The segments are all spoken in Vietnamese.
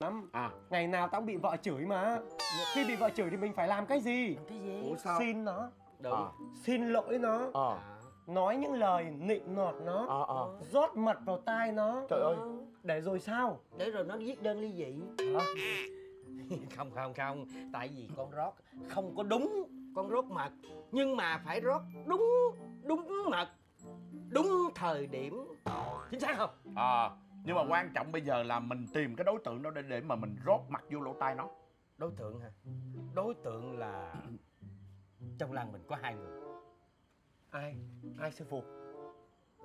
lắm. À, ngày nào tao cũng bị vợ chửi mà. Khi bị vợ chửi thì mình phải làm cái gì? Cái gì? Ủa, sao? Xin nó. Đúng. À. Xin lỗi nó. À. Nói những lời nịnh nọt nó. À, à. Rót mật vào tai nó. Trời ơi. Để rồi sao? Để rồi nó viết đơn ly dị. Hả? Không không không. Tại vì con rót không có đúng. Con rót mật nhưng mà phải rót đúng. Đúng mật, đúng thời điểm. Chính xác không? À. Nhưng mà quan trọng bây giờ là mình tìm cái đối tượng đó để mà mình rót mặt vô lỗ tai nó. Đối tượng hả? Đối tượng là trong làng mình có hai người. Ai? Ai sư phụ?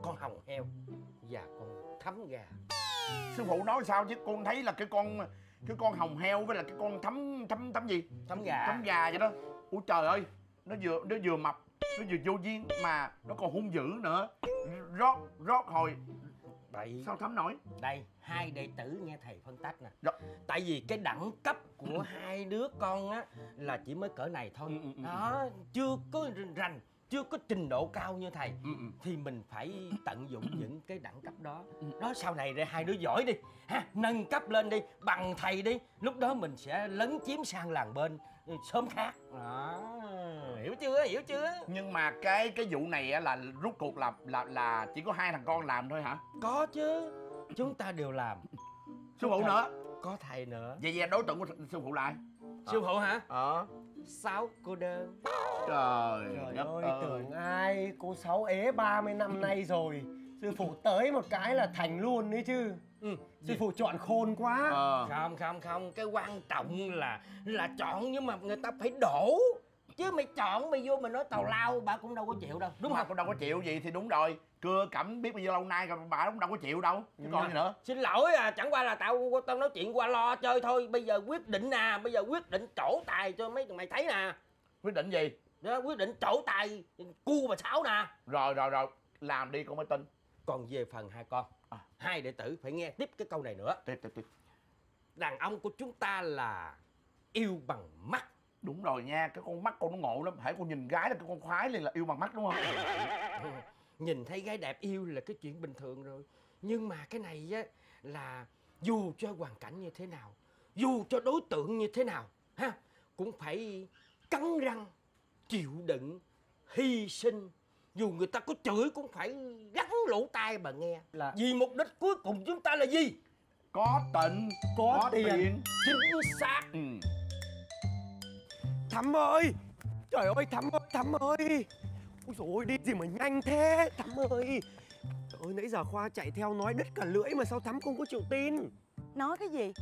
Con hồng heo và con thấm gà. Sư phụ nói sao chứ con thấy là cái con hồng heo với là cái con thấm gì? Thấm gà. Thấm gà vậy đó. Ủa trời ơi, nó vừa mập, nó vừa vô duyên mà nó còn hung dữ nữa. Rót hồi tại sao thấm nổi? Đây, hai đệ tử nghe thầy phân tách nè. Đó. Tại vì cái đẳng cấp của hai đứa con á là chỉ mới cỡ này thôi. Đó, chưa có rành, chưa có trình độ cao như thầy. Thì mình phải tận dụng những cái đẳng cấp đó. Đó, sau này ra hai đứa giỏi đi ha, nâng cấp lên đi, bằng thầy đi. Lúc đó mình sẽ lấn chiếm sang làng bên sớm khác. Đó. Hiểu chưa? Hiểu chưa? Nhưng mà cái vụ này là rút cuộc là chỉ có hai thằng con làm thôi hả? Có chứ. Chúng ta đều làm. Sư phụ nữa. Có thầy nữa. Vậy vậy đối tượng của sư phụ lại. Sư phụ hả? Sáu cô đơn. Trời ơi, tưởng ai cô Sáu ế 30 năm nay rồi. Sư phụ tới một cái là thành luôn đấy chứ. Sư phụ chọn khôn quá. Không, cái quan trọng là chọn nhưng mà người ta phải đổ. Chứ mày chọn mày vô mày nói tào lao bà cũng đâu có chịu đâu. Đúng không? Cũng đâu có chịu gì thì đúng rồi. Cưa cẩm biết bao nhiêu lâu nay rồi bà cũng đâu có chịu đâu. Chứ còn gì nữa. Xin lỗi à, chẳng qua là tao nói chuyện qua lo chơi thôi. Bây giờ quyết định nè, bây giờ quyết định trổ tài cho mấy mày thấy nè. Quyết định gì? Đó, quyết định trổ tài cu bà Sáu nè. Rồi, làm đi con mới tin. Còn về phần hai con, hai đệ tử phải nghe tiếp cái câu này nữa. Tiếp. Đàn ông của chúng ta là yêu bằng mắt. Đúng rồi nha, cái con mắt con nó ngộ lắm. Hãy con nhìn gái là cái con khoái liền là yêu bằng mắt đúng không? Nhìn thấy gái đẹp yêu là cái chuyện bình thường rồi. Nhưng mà cái này á là dù cho hoàn cảnh như thế nào, dù cho đối tượng như thế nào ha, cũng phải cắn răng, chịu đựng, hy sinh. Dù người ta có chửi cũng phải gắn lỗ tai bà nghe là... Vì mục đích cuối cùng chúng ta là gì? Có tịnh, có tiền. Chính xác. Thắm ơi! Trời ơi Thắm ơi! Thắm ơi! Ôi dồi ôi, đi gì mà nhanh thế! Thắm ơi! Trời ơi, nãy giờ Khoa chạy theo nói đứt cả lưỡi mà sao Thắm không có chịu tin? Nói cái gì?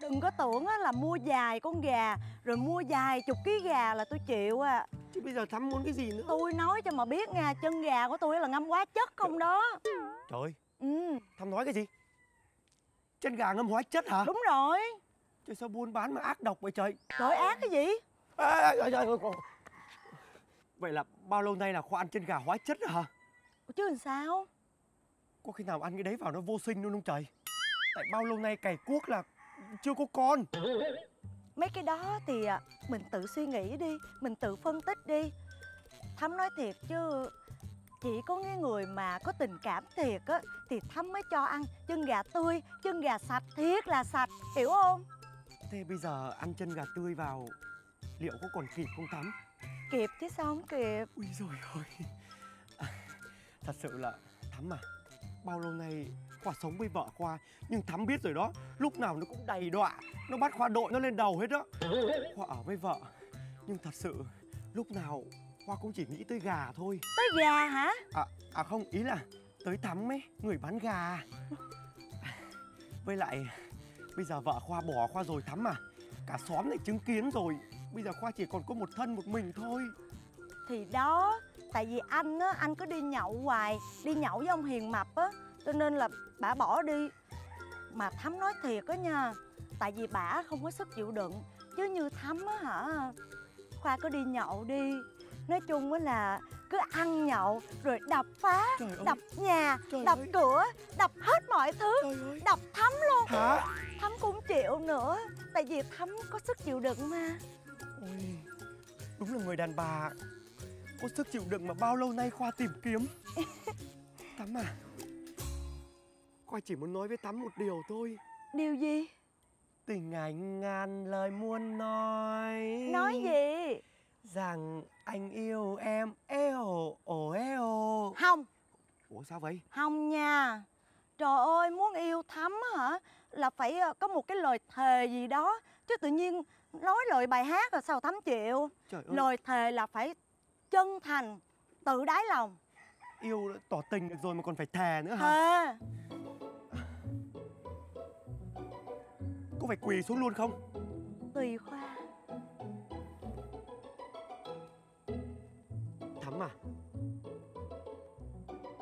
Đừng có tưởng là mua vài con gà rồi mua vài chục ký gà là tôi chịu à. Chứ bây giờ Thắm muốn cái gì nữa? Tôi nói cho mà biết nha, chân gà của tôi là ngâm hóa chất không đó. Trời ơi! Thắm nói cái gì? Chân gà ngâm hóa chất hả? Đúng rồi. Trời sao buôn bán mà ác độc vậy trời? Trời ác cái gì? Vậy là bao lâu nay là Khoa ăn chân gà hóa chất hả? Chứ làm sao? Có khi nào ăn cái đấy vào nó vô sinh luôn không trời? Tại bao lâu nay cày cuốc là chưa có con. Mấy cái đó thì mình tự suy nghĩ đi, mình tự phân tích đi. Thắm nói thiệt chứ chỉ có cái người mà có tình cảm thiệt á thì Thắm mới cho ăn chân gà tươi, chân gà sạch, thiệt là sạch, hiểu không? Thế bây giờ ăn chân gà tươi vào liệu có còn kịp không Thắm? Kịp chứ sao không kịp. Ui dồi ôi. Thật sự là Thắm à, bao lâu nay Khoa sống với vợ Khoa, nhưng Thắm biết rồi đó, lúc nào nó cũng đầy đọa, nó bắt Khoa đội nó lên đầu hết đó. Khoa ở với vợ, nhưng thật sự lúc nào Khoa cũng chỉ nghĩ tới gà thôi. Tới gà hả? À không, ý là tới Thắm ấy, người bán gà. Với lại bây giờ vợ Khoa bỏ Khoa rồi Thắm à, cả xóm này chứng kiến rồi. Bây giờ Khoa chỉ còn có một thân một mình thôi. Thì đó, tại vì anh á, anh cứ đi nhậu hoài, đi nhậu với ông Hiền Mập á, cho nên là bả bỏ đi. Mà Thắm nói thiệt á nha, tại vì bả không có sức chịu đựng. Chứ như Thắm á hả, Khoa cứ đi nhậu đi, nói chung á là cứ ăn nhậu rồi đập phá, đập nhà, đập cửa, đập hết mọi thứ, đập Thắm luôn. Hả? Thắm cũng chịu nữa, tại vì Thắm có sức chịu đựng mà. Ôi, đúng là người đàn bà có sức chịu đựng mà bao lâu nay Khoa tìm kiếm. Thắm à, Khoa chỉ muốn nói với Thắm một điều thôi. Điều gì? Tình anh ngàn lời muốn nói. Nói gì? Rằng anh yêu em. Eo, ồ eo. Không. Ủa sao vậy? Không nha. Trời ơi, muốn yêu thắm hả? Là phải có một cái lời thề gì đó. Chứ tự nhiên nói lời bài hát rồi sao thắm chịu. Trời ơi. Lời thề là phải chân thành, tự đáy lòng. Yêu đã tỏ tình được rồi mà còn phải thề nữa hả? Thề. Có phải quỳ xuống luôn không? Tùy Khoa. Thắm à,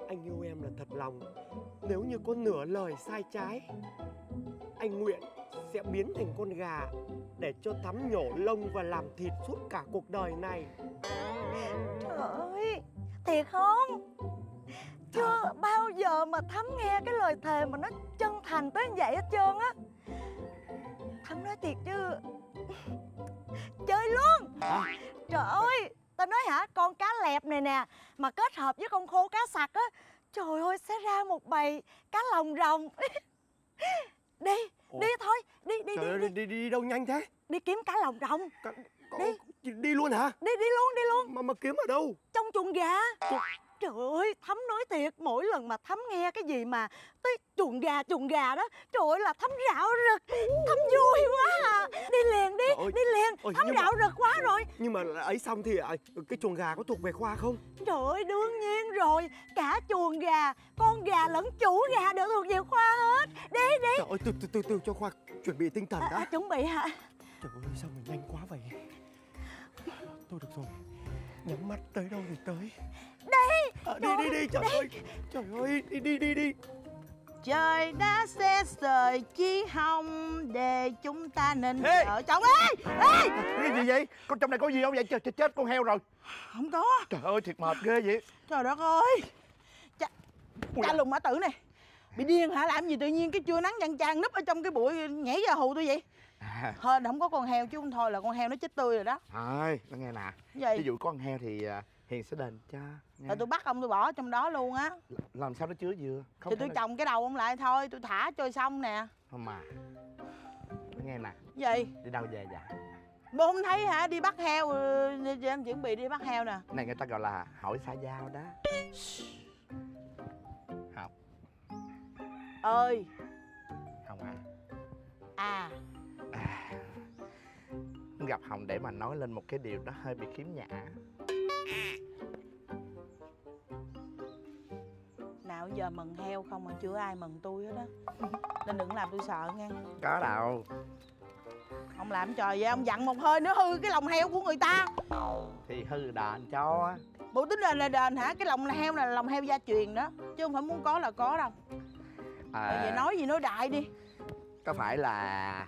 anh yêu em là thật lòng. Nếu như có nửa lời sai trái, anh nguyện sẽ biến thành con gà để cho Thắm nhổ lông và làm thịt suốt cả cuộc đời này. Trời ơi, thiệt không? Chưa bao giờ mà Thắm nghe cái lời thề mà nó chân thành tới như vậy hết trơn á. Thắm nói thiệt chứ chơi luôn. Trời ơi, tao nói hả, con cá lẹp này nè mà kết hợp với con khô cá sặc á, trời ơi sẽ ra một bầy cá lồng rồng. Đi. Ủa? Đi thôi, đi đâu nhanh thế? Đi kiếm cá lồng rồng. Đi luôn hả? Đi luôn. Mà kiếm ở đâu? Trong chuồng gà. Trời ơi, Thắm nói thiệt, mỗi lần mà Thắm nghe cái gì mà tới chuồng gà đó, trời ơi là Thắm rạo rực. Thắm vui quá à. Đi liền, đi liền. Ôi, Thắm rạo rực quá rồi. Nhưng mà ấy xong thì cái chuồng gà có thuộc về Khoa không? Trời ơi, đương nhiên rồi. Cả chuồng gà, con gà lẫn chủ gà đều thuộc về Khoa hết. Đi. Trời ơi, từ cho Khoa chuẩn bị tinh thần đã. Chuẩn bị hả? Trời ơi, sao mà nhanh quá vậy? Thôi được rồi, nhắm mắt tới đâu thì tới. Đi, trời ơi. Trời ơi, đi. Trời đã xe sời chi hồng để chúng ta nên vợ chồng. Ê! Cái gì vậy? Con trong này có gì không vậy? Trời chết con heo rồi. Không có. Trời ơi, thiệt mệt ghê vậy. Trời đất ơi. Cha lùng mã tử này. Bị điên hả? Làm gì tự nhiên cái trưa nắng chang chang núp ở trong cái bụi nhảy ra hù tôi vậy? Thôi không có con heo chứ không thôi là con heo nó chết tươi rồi đó. Thôi, nó nghe nè. Ví dụ con heo thì Hiền sẽ đền cho. Rồi tôi bắt ông, tôi bỏ trong đó luôn á. Làm sao nó chứa dừa? Thì tôi trồng cái đầu ông lại thôi, tôi thả trôi xong nè. Không mà, nghe nè. Gì? Đi đâu về vậy? Bố không thấy hả? Đi bắt heo, em chuẩn bị đi bắt heo nè. Này người ta gọi là hỏi xã giao đó. Học. Ơi. Không à. Gặp Hồng để mà nói lên một cái điều đó hơi bị khiếm nhã. Nào giờ mừng heo không mà chưa ai mừng tôi hết á. Nên đừng làm tôi sợ nghe. Có đâu. Ông làm trời vậy, ông dặn một hơi nữa hư cái lòng heo của người ta. Thì hư đền cho. Bộ tính là đền hả? Cái lòng heo này là lòng heo gia truyền đó, chứ không phải muốn có là có đâu. Rồi vậy nói gì nói đại đi. Có phải là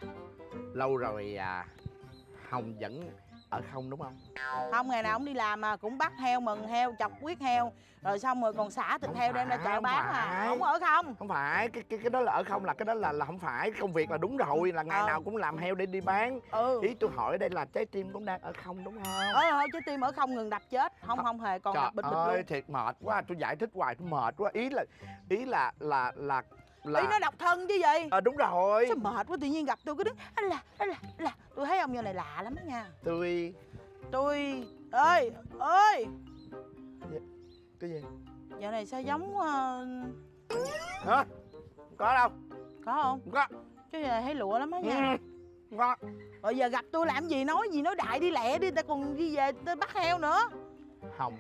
lâu rồi Hồng vẫn ở không đúng không? Không, ngày nào ông đi làm mà cũng bắt heo, mừng heo, chọc huyết heo, rồi xong rồi còn xả thịt heo đem ra chợ bán à? Không ở không? Không phải, cái đó là ở không, là cái đó là không phải công việc là đúng rồi, là ngày nào cũng làm heo để đi bán. Ý tôi hỏi đây là trái tim cũng đang ở không đúng không? Trái tim ở không ngừng đập chết, không hề còn đập bịch bịch luôn. Thiệt mệt quá, tôi giải thích hoài tôi mệt quá. Ý nó độc thân chứ gì? Đúng rồi. Sao mệt quá, tự nhiên gặp tôi cứ đứng là tôi thấy ông vô này lạ lắm đó nha. Tôi ơi cái gì giờ này sao giống hả? Có đâu, có không? Không có chứ, giờ này thấy lụa lắm á nha. Không có. Rồi giờ gặp tôi làm gì, nói gì nói đại đi lẹ đi, ta còn đi về tới bắt heo nữa. Hồng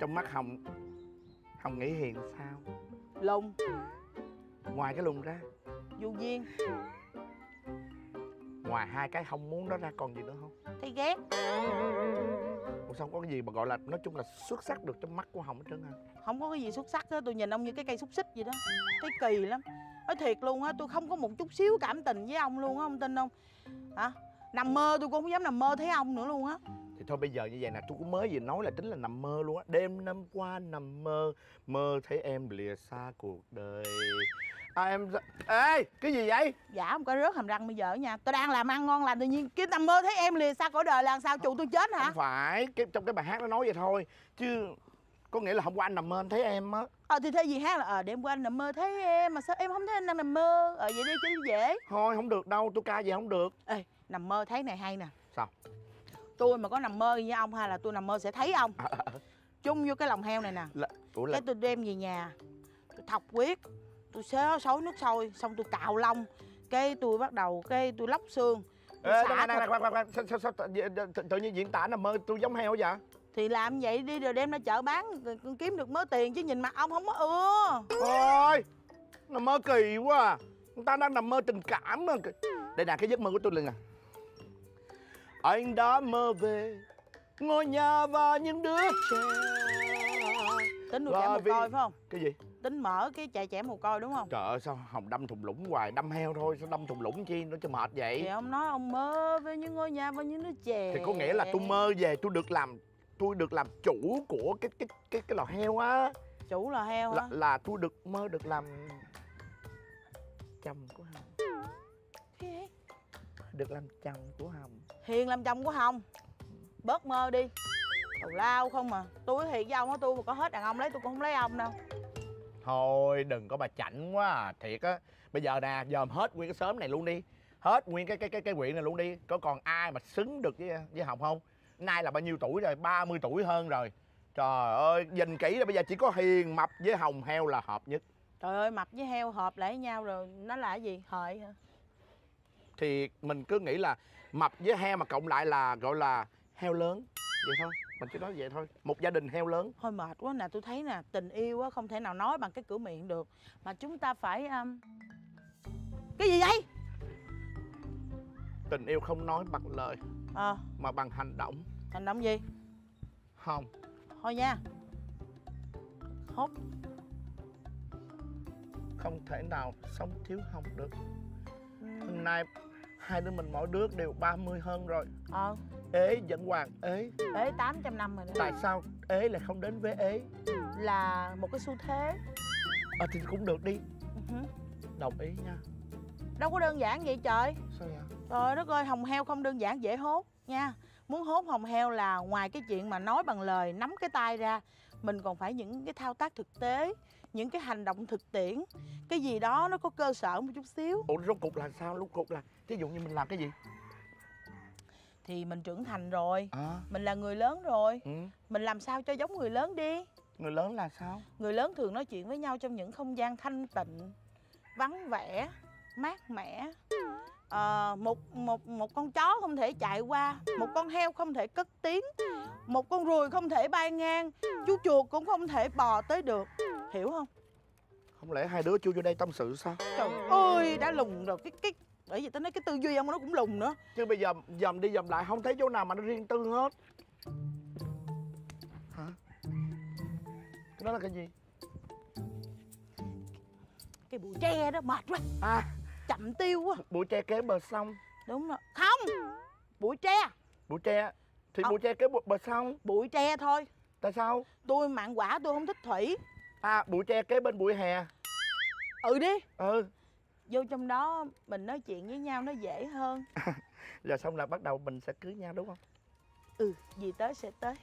trong mắt Hồng nghĩ Hiền sao? Lùng. Ngoài cái lùng ra vô duyên. Ngoài hai cái không muốn đó ra còn gì nữa không? Thấy ghét. Ủa sao không có cái gì mà gọi là nói chung là xuất sắc được trong mắt của Hồng hết trơn hả? Không có cái gì xuất sắc hết, tôi nhìn ông như cái cây xúc xích vậy đó. Thấy kỳ lắm. Nói thiệt luôn á, tôi không có một chút xíu cảm tình với ông luôn á, ông tin không? Hả? Nằm mơ tôi cũng không dám nằm mơ thấy ông nữa luôn á. Thì thôi bây giờ như vậy nè, tôi cũng mới vừa nói là tính là nằm mơ luôn á. Đêm năm qua nằm mơ thấy em lìa xa cuộc đời. Em... Ê! Cái gì vậy? Dạ không có rớt hàm răng bây giờ nha. Tôi đang làm ăn ngon lành tự nhiên cái nằm mơ thấy em lìa xa cõi đời là sao? Chù tôi chết hả? Không phải, trong cái bài hát nó nói vậy thôi. Chứ Có nghĩa là hôm qua anh nằm mơ anh thấy em á. Thì thế gì hát là đêm qua anh nằm mơ thấy em. Mà sao em không thấy anh đang nằm mơ? Vậy đi cho nó dễ. Thôi không được đâu, tôi ca vậy không được. Ê, nằm mơ thấy này hay nè. Sao? Tôi mà có nằm mơ với ông hay là tôi nằm mơ sẽ thấy ông. Chung vô cái lòng heo này nè là... Ủa là... Cái tôi đem về nhà, tôi thọc huyết, tôi xé xối nước sôi, xong tôi cạo lông. Cái tôi bắt đầu, cái tôi lóc xương. Ê, sao tự nhiên diễn tả nằm mơ tôi giống heo vậy? Thì làm vậy đi rồi đem ra chợ bán kiếm được mớ tiền chứ nhìn mặt ông không có ưa. Thôi, nằm mơ kỳ quá à. Người ta đang nằm mơ tình cảm mà. Đây nè, cái giấc mơ của tôi là nè. Anh đã mơ về ngôi nhà và những đứa trẻ. Tính nuôi trẻ mồ côi phải không? Cái gì? Tính mở cái trại trẻ mồ côi đúng không? Trời ơi, sao Hồng đâm thùng lũng hoài, đâm heo thôi, sao đâm thùng lũng chi, nó cho mệt vậy. Thì ông nói ông mơ về những ngôi nhà và những đứa trẻ. Thì có nghĩa là tôi mơ về tôi được làm chủ của cái lò heo á. Chủ lò heo hả? Là tôi được mơ được làm chồng của Hồng. Cái được làm chồng của Hồng. Hiền làm chồng của Hồng. Bớt mơ đi. Tàu lao không mà. Tôi thiệt với ông á, tôi mà có hết đàn ông lấy tôi cũng không lấy ông đâu. Thôi đừng có bà chảnh quá à. Thiệt á. Bây giờ nè, dòm hết nguyên cái xóm này luôn đi. Hết nguyên cái huyện này luôn đi. Có còn ai mà xứng được với Hồng không? Nay là bao nhiêu tuổi rồi? 30 tuổi hơn rồi. Trời ơi, nhìn kỹ là bây giờ chỉ có Hiền mập với Hồng heo là hợp nhất. Trời ơi, mập với heo hợp lại với nhau rồi. Nó là cái gì? Hợi hả? Thì mình cứ nghĩ là mập với heo mà cộng lại là gọi là heo lớn. Vậy thôi, mình chỉ nói vậy thôi. Một gia đình heo lớn. Thôi mệt quá nè, tôi thấy nè, tình yêu không thể nào nói bằng cái cửa miệng được. Mà chúng ta phải... Cái gì vậy? Tình yêu không nói bằng lời mà bằng hành động. Hành động gì? Không. Thôi nha. Hốt. Không thể nào sống thiếu Hồng được. Hôm nay hai đứa mình mỗi đứa đều 30 hơn rồi. Ế vẫn hoàng ế. Ế 800 năm rồi đó. Tại sao ế lại không đến với ế? Là một cái xu thế. Thì cũng được đi. Đồng ý nha. Đâu có đơn giản vậy trời. Sao vậy? Trời đất ơi, Hồng heo không đơn giản dễ hốt nha. Muốn hốt Hồng heo là ngoài cái chuyện mà nói bằng lời, nắm cái tay ra, mình còn phải những cái thao tác thực tế, những cái hành động thực tiễn, cái gì đó nó có cơ sở một chút xíu. Ủa rốt cuộc là sao? Rốt cuộc là thí dụ như mình làm cái gì? Thì mình trưởng thành rồi, mình là người lớn rồi, mình làm sao cho giống người lớn đi. Người lớn là sao? Người lớn thường nói chuyện với nhau trong những không gian thanh tịnh, vắng vẻ, mát mẻ. Một con chó không thể chạy qua, một con heo không thể cất tiếng, một con ruồi không thể bay ngang, chú chuột cũng không thể bò tới được, hiểu không? Không lẽ hai đứa chưa vô đây tâm sự sao? Trời ơi, đã lùng rồi cái bởi vì tao nói cái tư duy ông nó cũng lùng nữa. Chứ bây giờ dòm đi dòm lại không thấy chỗ nào mà nó riêng tư hết. Hả? Cái đó là cái gì? Cái bụi tre đó mệt quá. Chậm tiêu quá. Bụi tre kế bờ sông. Đúng rồi. Không, bụi tre. Bụi tre thì bụi tre kế bờ sông. Bụi tre thôi. Tại sao? Tôi mạn quả, tôi không thích thủy. Bụi tre kế bên bụi hè. Ừ đi. Vô trong đó mình nói chuyện với nhau nó dễ hơn. Rồi xong là bắt đầu mình sẽ cưới nhau đúng không? Ừ, gì tới sẽ tới.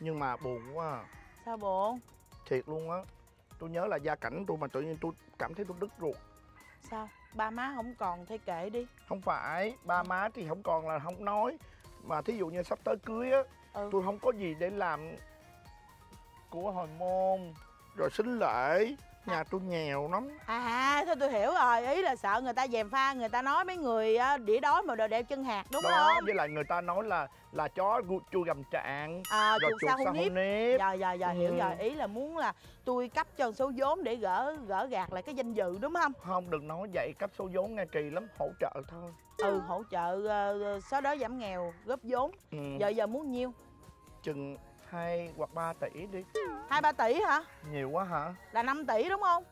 Nhưng mà buồn quá à. Sao buồn? Thiệt luôn á. Tôi nhớ là gia cảnh tôi mà tự nhiên tôi cảm thấy tôi đứt ruột. Sao? Ba má không còn thay kệ đi. Không phải, ba má thì không còn là không nói. Mà thí dụ như sắp tới cưới á, tôi không có gì để làm của hồi môn. Rồi sính lễ, nhà tôi nghèo lắm. Thôi tôi hiểu rồi, ý là sợ người ta gièm pha, người ta nói mấy người đĩa đói mà đồ đẹp chân hạt đúng không? Với lại người ta nói là chó chui gầm trạng, rồi chuột sao không nếp. Rồi hiểu rồi, ý là muốn là tôi cấp cho số vốn để gỡ gạt lại cái danh dự đúng không? Không, đừng nói vậy, cấp số vốn nghe kỳ lắm, hỗ trợ thôi. Hỗ trợ sau đó giảm nghèo, góp vốn. Giờ muốn nhiêu? Chừng 2 hoặc 3 tỷ đi. 2-3 tỷ hả? Nhiều quá hả? Là 5 tỷ đúng không?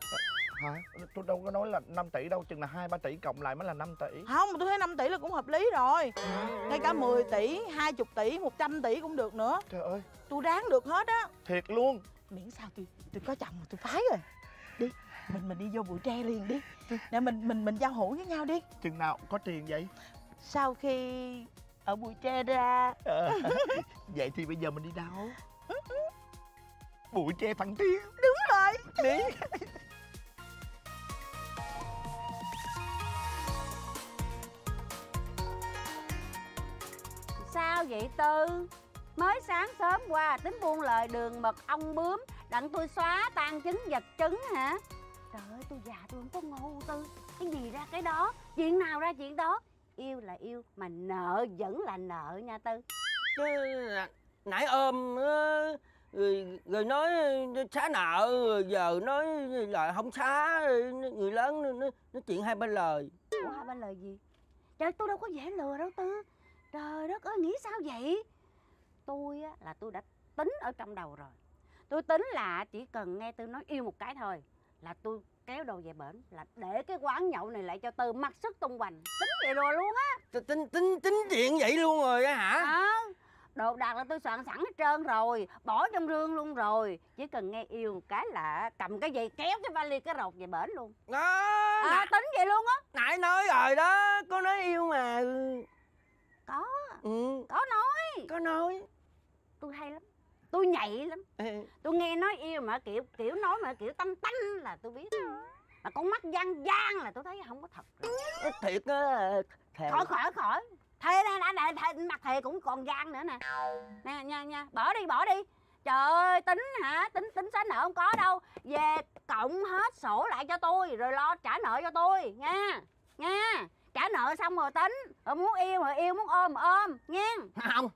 Hả? Tôi đâu có nói là 5 tỷ đâu, chừng là 2-3 tỷ cộng lại mới là 5 tỷ. Không, tôi thấy 5 tỷ là cũng hợp lý rồi. Ngay cả 10 tỷ, 20 tỷ, 100 tỷ cũng được nữa. Trời ơi, tôi ráng được hết á. Thiệt luôn. Miễn sao tôi có chồng mà tôi phái rồi. Đi, mình đi vô bụi tre liền đi. Nè mình giao hữu với nhau đi. Chừng nào có tiền vậy? Sau khi ở bụi tre ra. Vậy thì bây giờ mình đi đâu? bụi tre phẳng tiếng. Đúng rồi. Đi. Sao vậy Tư? Mới sáng sớm qua tính buông lời đường mật ong bướm, đặng tôi xóa tan chứng vật chứng hả? Trời ơi, tôi già tôi không có ngu Tư. Cái gì ra cái đó, chuyện nào ra chuyện đó. Yêu là yêu, mà nợ vẫn là nợ nha Tư. Chứ nãy ôm rồi nói xá nợ, rồi giờ nói là không xá. Người lớn nói chuyện hai bên lời. Ủa, hai bên lời gì? Trời, tôi đâu có dễ lừa đâu Tư. Trời đất ơi, nghĩ sao vậy? Tôi á, là tôi đã tính ở trong đầu rồi. Tôi tính là chỉ cần nghe Tư nói yêu một cái thôi là tôi kéo đồ về bển, là để cái quán nhậu này lại cho Tư mặc sức tung hoành. Tính vậy rồi luôn á. Tính chuyện vậy luôn rồi á hả? À, đồ đạc là tôi soạn sẵn hết trơn rồi, bỏ trong rương luôn rồi. Chỉ cần nghe yêu một cái là cầm cái dây kéo cái vali cái rột về bển luôn. À, tính vậy luôn á. Nãy nói rồi đó, có nói yêu mà. Có. Ừ. Có nói. Có nói. Tôi hay lắm, tôi nhạy lắm. Ê. Tôi nghe nói yêu mà kiểu nói mà kiểu tanh tanh là tôi biết. Mà con mắt gian gian là tôi thấy không có thật rồi. Thiệt á. Khỏi. Thề ra mặt thề cũng còn gian nữa nè. Nè nha, bỏ đi. Trời ơi, tính hả? Tính xá nợ không có đâu. Về cộng hết sổ lại cho tôi, rồi lo trả nợ cho tôi nha. Nha. Trả nợ xong rồi tính. Rồi muốn yêu rồi yêu, muốn ôm rồi ôm nha. Không.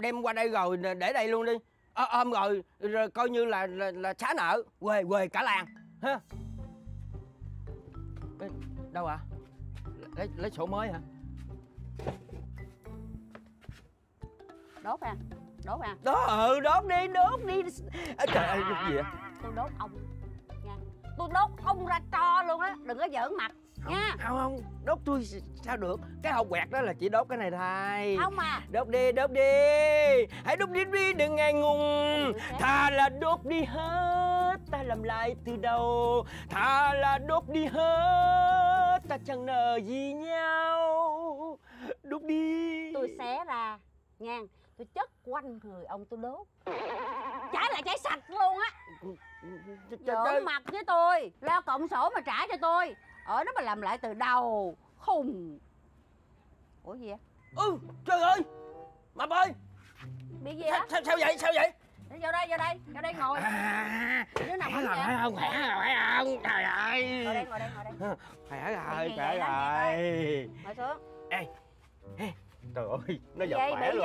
Đem qua đây rồi để đây luôn đi. Ôm rồi coi như là xá nợ, quê cả làng ha. Đâu ạ? Lấy sổ mới hả? Đốt à? Đốt đi. Trời ơi, gì vậy? Tôi đốt ông nha. Tôi đốt ông ra cho luôn á, đừng có giỡn mặt. Nha. Không, đốt tôi sao được. Cái hộp quẹt đó là chỉ đốt cái này thôi. Không à. Đốt đi. Hãy đốt đi, đừng ngại ngùng. Thà là đốt đi hết, ta làm lại từ đầu. Thà là đốt đi hết, ta chẳng nợ gì nhau. Đốt đi. Tôi xé ra nha, tôi chất quanh người ông tôi đốt. Trái là trái sạch luôn á. Giỡn mặt với tôi. Lo cộng sổ mà trả cho tôi. Ở đó mà làm lại từ đầu. Khùng. Ủa gì vậy? Ừ, trời ơi. Mập ơi. Bị gì hả? Sao vậy? Vô đây ngồi. Đứa nào khỏe rồi, khỏe không? Trời ơi. Ngồi đây. Khỏe rồi. Ngồi xuống. Ê. Trời ơi, nó giật khỏe rồi.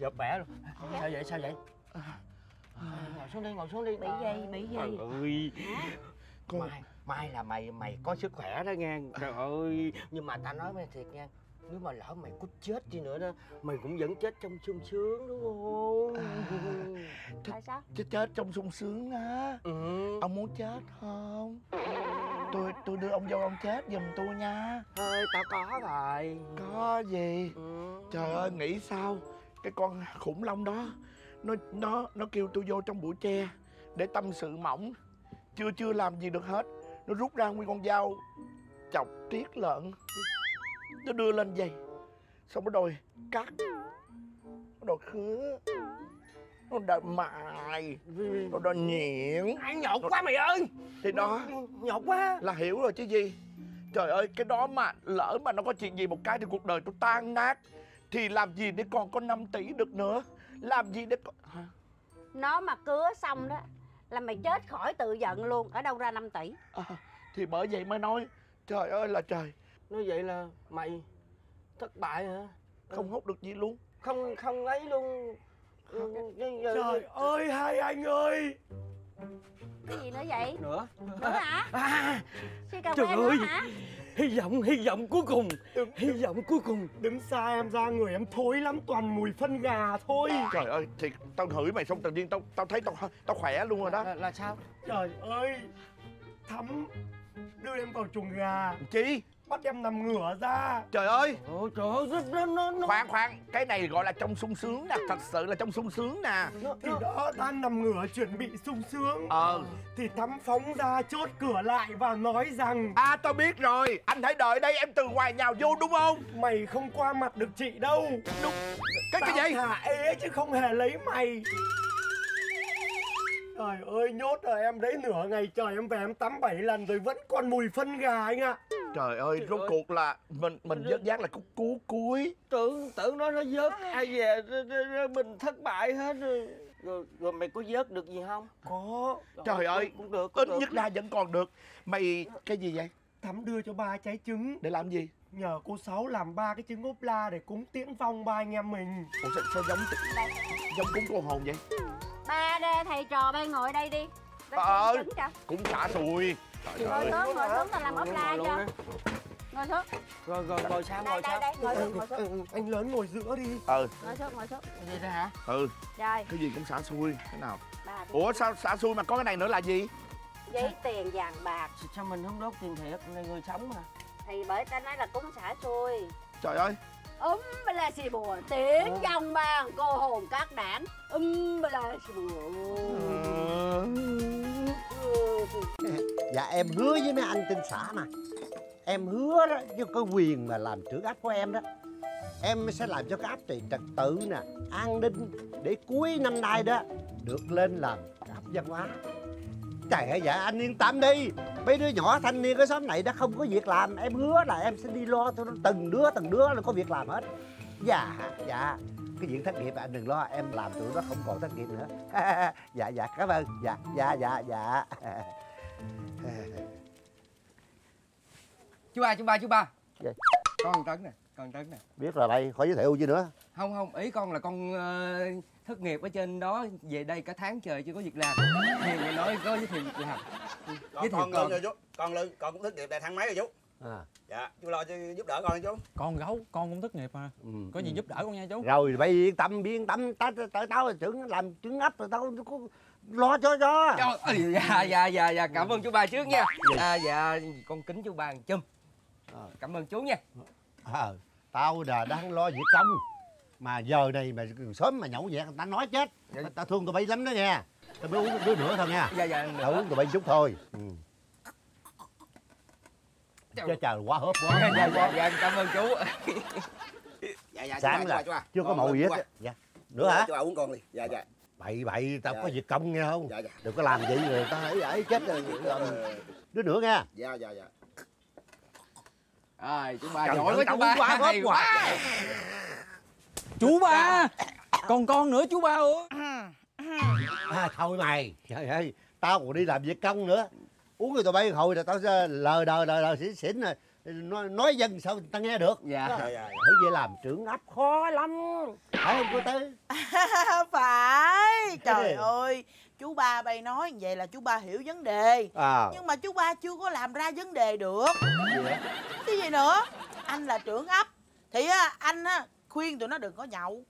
Giật khỏe luôn. Sao vậy? Ngồi xuống đi. Bị gì? Trời ơi. Mai là mày có sức khỏe đó nghe. Trời ơi. Nhưng mà ta nói mày thiệt nha, nếu mà lỡ mày cút chết đi nữa đó, mày cũng vẫn chết trong sung sướng đúng không? Tại sao? Chết trong sung sướng á. Ông muốn chết không? Tôi đưa ông vô ông chết giùm tôi nha. Thôi tao có rồi. Có gì? Trời ơi, nghĩ sao cái con khủng long đó nó kêu tôi vô trong bụi tre để tâm sự mỏng. Chưa làm gì được hết, nó rút ra nguyên con dao chọc tiết lợn, nó đưa lên vậy, xong nó đòi cắt, nó đòi khứa, nó đòi mài, nó đòi nhuyễn. Ăn nhột quá mày ơi. Thì đó, nhột quá là hiểu rồi chứ gì. Trời ơi, cái đó mà lỡ mà nó có chuyện gì một cái thì cuộc đời tôi tan nát. Thì làm gì để còn có 5 tỷ được nữa. Làm gì để còn... Hả? Nó mà cứa xong đó là mày chết khỏi tự giận luôn. Ở đâu ra 5 tỷ? Thì bởi vậy mới nói trời ơi là trời. Nói vậy là mày thất bại hả? Không hút được gì luôn. Không ấy luôn. Trời ơi, hai anh ơi. Cái gì nữa vậy? Nữa hả? Siêu cà phê nữa hả? Hy vọng cuối cùng. Đứng xa em ra người em thối lắm, toàn mùi phân gà thôi. Trời ơi, thì tao hửi mày xong tự nhiên tao thấy tao khỏe luôn rồi đó. Là sao? Trời ơi, Thắm đưa em vào chuồng gà. Chi? bắt em nằm ngửa ra. Trời ơi, trời ơi, rất nó... Khoan, cái này gọi là trong sung sướng nè, thật sự là trong sung sướng nè. Thì đó, đang nằm ngửa chuẩn bị sung sướng. Thì Thắm phóng ra chốt cửa lại và nói rằng: à, tao biết rồi, anh hãy đợi đây, em từ ngoài nhào vô đúng không? Mày không qua mặt được chị đâu. Đúng. Cái gì? Thả ế chứ không hề lấy mày. Trời ơi, nhốt rồi em đấy nửa ngày trời, em về em tắm 7 lần rồi vẫn còn mùi phân gà anh ạ. Trời ơi, rốt cuộc là mình vớt vát là cú cuối. Tưởng nó vớt ai về mình thất bại hết rồi. Rồi mày có vớt được gì không? Có. Trời ơi, cũng được, ít nhất ra vẫn còn được. Mày cái gì vậy? Thắm đưa cho ba trái trứng. Để làm gì? Nhờ cô Sáu làm 3 cái trứng ốp la để cúng tiễn vong ba anh em mình. Ủa sao giống cúng cô hồn vậy? Ba đê thầy trò ba ngồi đây đi. Cũng xả xùi. Ngồi xuống là làm ốp la cho. Ngồi xuống. Ngồi xuống. Anh lớn ngồi giữa đi. Ngồi xuống. Gì đây hả? Rồi. Cái gì cũng xả xui. Cái nào? Ủa sao xả xui mà có cái này nữa là gì? Giấy tiền vàng bạc. Sao mình không đốt tiền thiệt? Này người sống mà. Thì bởi ta nói là cũng xả xui. Trời ơi. Là xì bùa tiếng dòng bàn cô hồn các đảng. Là xì bùa. Dạ em hứa với mấy anh tên xã mà. Em hứa đó, với cái quyền mà làm trưởng ấp của em đó, em sẽ làm cho cái ấp này trật tự nè, an ninh, để cuối năm nay đó được lên làm ấp văn hóa. Trời ơi, dạ anh yên tâm đi. Mấy đứa nhỏ thanh niên cái xóm này đã không có việc làm. Em hứa là em sẽ đi lo cho nó từng đứa là có việc làm hết. Dạ. Cái chuyện thất nghiệp anh đừng lo, em làm tụi nó không còn thất nghiệp nữa. Dạ, cảm ơn. Dạ. Chú ba. Dạ. Con Tấn nè. Biết là đây, khỏi giới thiệu gì nữa. Không, ý con là con thất nghiệp ở trên đó, về đây cả tháng trời chưa có việc làm. Thì người nói có giới thiệu việc làm. Con rồi chú. Con cũng thất nghiệp này tháng mấy rồi chú. Dạ, chú lo cho giúp đỡ con chú. Con gấu, con cũng thất nghiệp mà. Có gì giúp đỡ con nha chú. Rồi, bây yên tâm, tao là trưởng làm trưởng ấp rồi tao có lo cho. Dạ, cảm ơn chú ba trước nha. Dạ, con kính chú ba một chum. Cảm ơn chú nha. Tao là đang lo việc công mà giờ này mà sớm mà nhậu nhẹt người ta nói chết. Tao thương tụi bay lắm đó nha. Tao mới uống đứa nữa thôi nha. Dạ. Tao uống tụi bay chút thôi. Trời quá hớp quá. Dạ, cảm ơn chú. Dạ, sáng là chưa có mậu gì hết. Dạ. Nữa hả? Chú ba uống con đi. Dạ. Bậy, tao có việc công nghe không? Dạ. Đừng có làm vậy người ta ấy chết rồi. Đứa nữa nghe. Dạ. Rồi, chú ba giỏi quá, chú ba hay quá. Chú ba, còn con nữa chú ba ơi. Thôi mày, trời ơi, tao còn đi làm việc công nữa. Uống rồi tụi bay hồi là tao lờ xỉn rồi. Nói dân sao tao nghe được. Dạ. Bởi vậy làm trưởng ấp khó lắm. Phải không cô Tư? Phải, trời ơi. Chú ba bay nói vậy là chú ba hiểu vấn đề. Nhưng mà chú ba chưa có làm ra vấn đề được. Cái gì nữa? Anh là trưởng ấp thì anh khuyên tụi nó đừng có nhậu.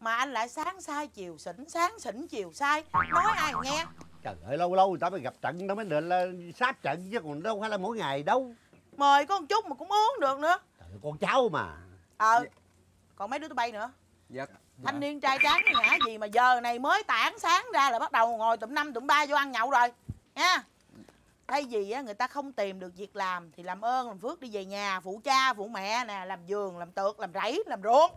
Mà anh lại sáng sai chiều xỉn, sáng xỉn chiều sai. Nói ai nghe? Trời ơi, lâu lâu người ta mới gặp trận, nó mới định là sát trận chứ còn đâu phải là mỗi ngày đâu. Mời có một chút mà cũng uống được nữa. Trời ơi, con cháu mà. Còn mấy đứa tụi bay nữa. Dạ. Thanh niên trai tráng cái ngã gì mà giờ này mới tảng sáng ra là bắt đầu ngồi tụm 5 tụm 3 vô ăn nhậu rồi nha. Thay vì á, người ta không tìm được việc làm thì làm ơn làm phước đi về nhà phụ cha phụ mẹ nè, làm vườn làm tược làm rẫy làm ruộng.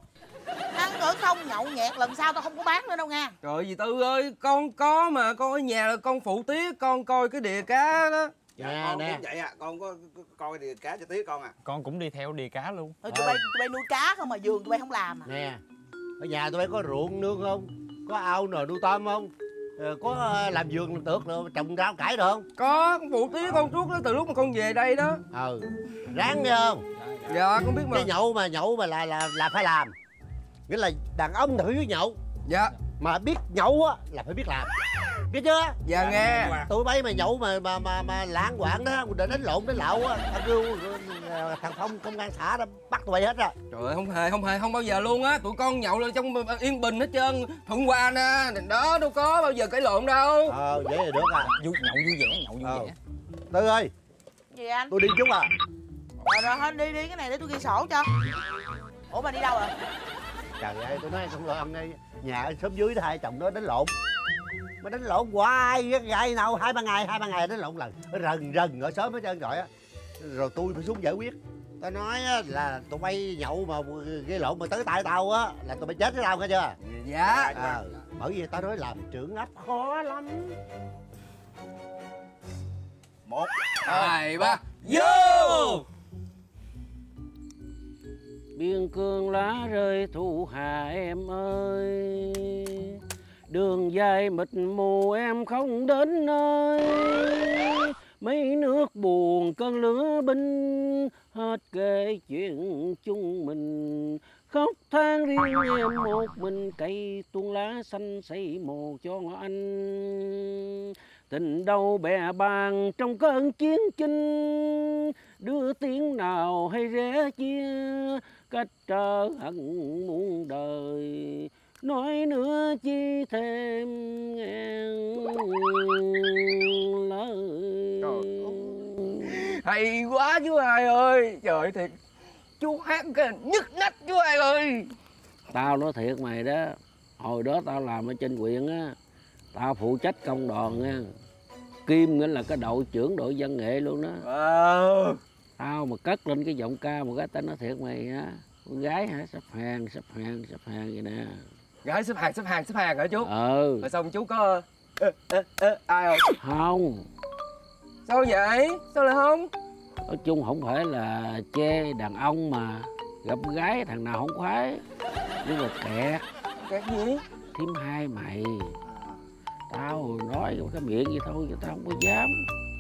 Ăn ở không nhậu nhẹt lần sau tao không có bán nữa đâu nha. Trời ơi, dì Tư ơi, con có mà, con ở nhà là con phụ tía con coi cái đìa cá đó. Dạ, con cũng vậy à, con có coi đìa cá cho tía con à. Con cũng đi theo đìa cá luôn. Tụi bay nuôi cá không mà vườn tụi bay không làm à. Nè, ở nhà tụi bay có ruộng nương không? Có ao nồi nuôi tôm không? Có làm vườn làm tược nữa, trồng rau cải được không? Có, con phụ tía con suốt đó từ lúc mà con về đây đó. Ráng nghe không? Dạ, con biết mà. Cái nhậu mà là phải làm. Nghĩa là đàn ông thử nhậu. Dạ. Mà biết nhậu á là phải biết làm. Biết chưa? Dạ nghe. Tụi bay mà nhậu mà lãng quảng đó, để đánh lộn đánh lậu á, tao kêu thằng Phong công an xã đó bắt tụi bay hết á. Trời ơi, không hề không bao giờ luôn á, tụi con nhậu lên trong yên bình hết trơn, thuận hòa nè, đó đâu có bao giờ cãi lộn đâu. Vậy là được à. Nhậu vui vẻ. Tư ơi. Gì anh? Tôi đi chút à. Rồi hên đi cái này để tôi ghi sổ cho. Ủa mà đi đâu rồi? Trời ơi tôi nói không lo ăn đi. Nhà ở xóm dưới hai chồng nó đánh lộn. Mà đánh lộn hoài ngày nào hai ba ngày đánh lộn lần. Rần ở xóm hết trơn rồi á. Rồi tôi phải xuống giải quyết. Tao nói là tụi bay nhậu mà gây lộn mà tới tại tao á là tụi bay chết với tao nghe chưa? Dạ. Bởi vì tao nói làm trưởng ấp khó lắm. 1, 2, 3 vô. Biên cương lá rơi thu hà em ơi, đường dài mịt mù em không đến nơi. Mấy nước buồn cơn lửa binh, hết kể chuyện chung mình. Khóc than riêng em một mình, cây tuôn lá xanh xây mồ cho anh. Tình đâu bè bàn trong cơn chiến chinh, đưa tiếng nào hay rẽ chia, cách trở hận muôn đời. Nói nữa chi thêm ngàn lời. Hay quá chú hai ơi. Trời thiệt. Chú hát cái nhức nách chú hai ơi. Tao nói thiệt mày đó. Hồi đó tao làm ở trên huyện á, tao phụ trách công đoàn á. Kim nghĩa là cái đội trưởng đội văn nghệ luôn đó. Tao mà cất lên cái giọng ca một cái tao nói thiệt mày á, con gái hả sắp hàng vậy nè. Gái xếp hàng hả chú? Ừ. Rồi xong chú có ai không? Không. Sao vậy? Sao lại không? Nói chung không phải là chê đàn ông mà gặp gái thằng nào không khoái. Nhưng mà kẹt. Kẹt gì? Thím hai mày. Tao nói cái miệng vậy thôi chứ tao không có dám.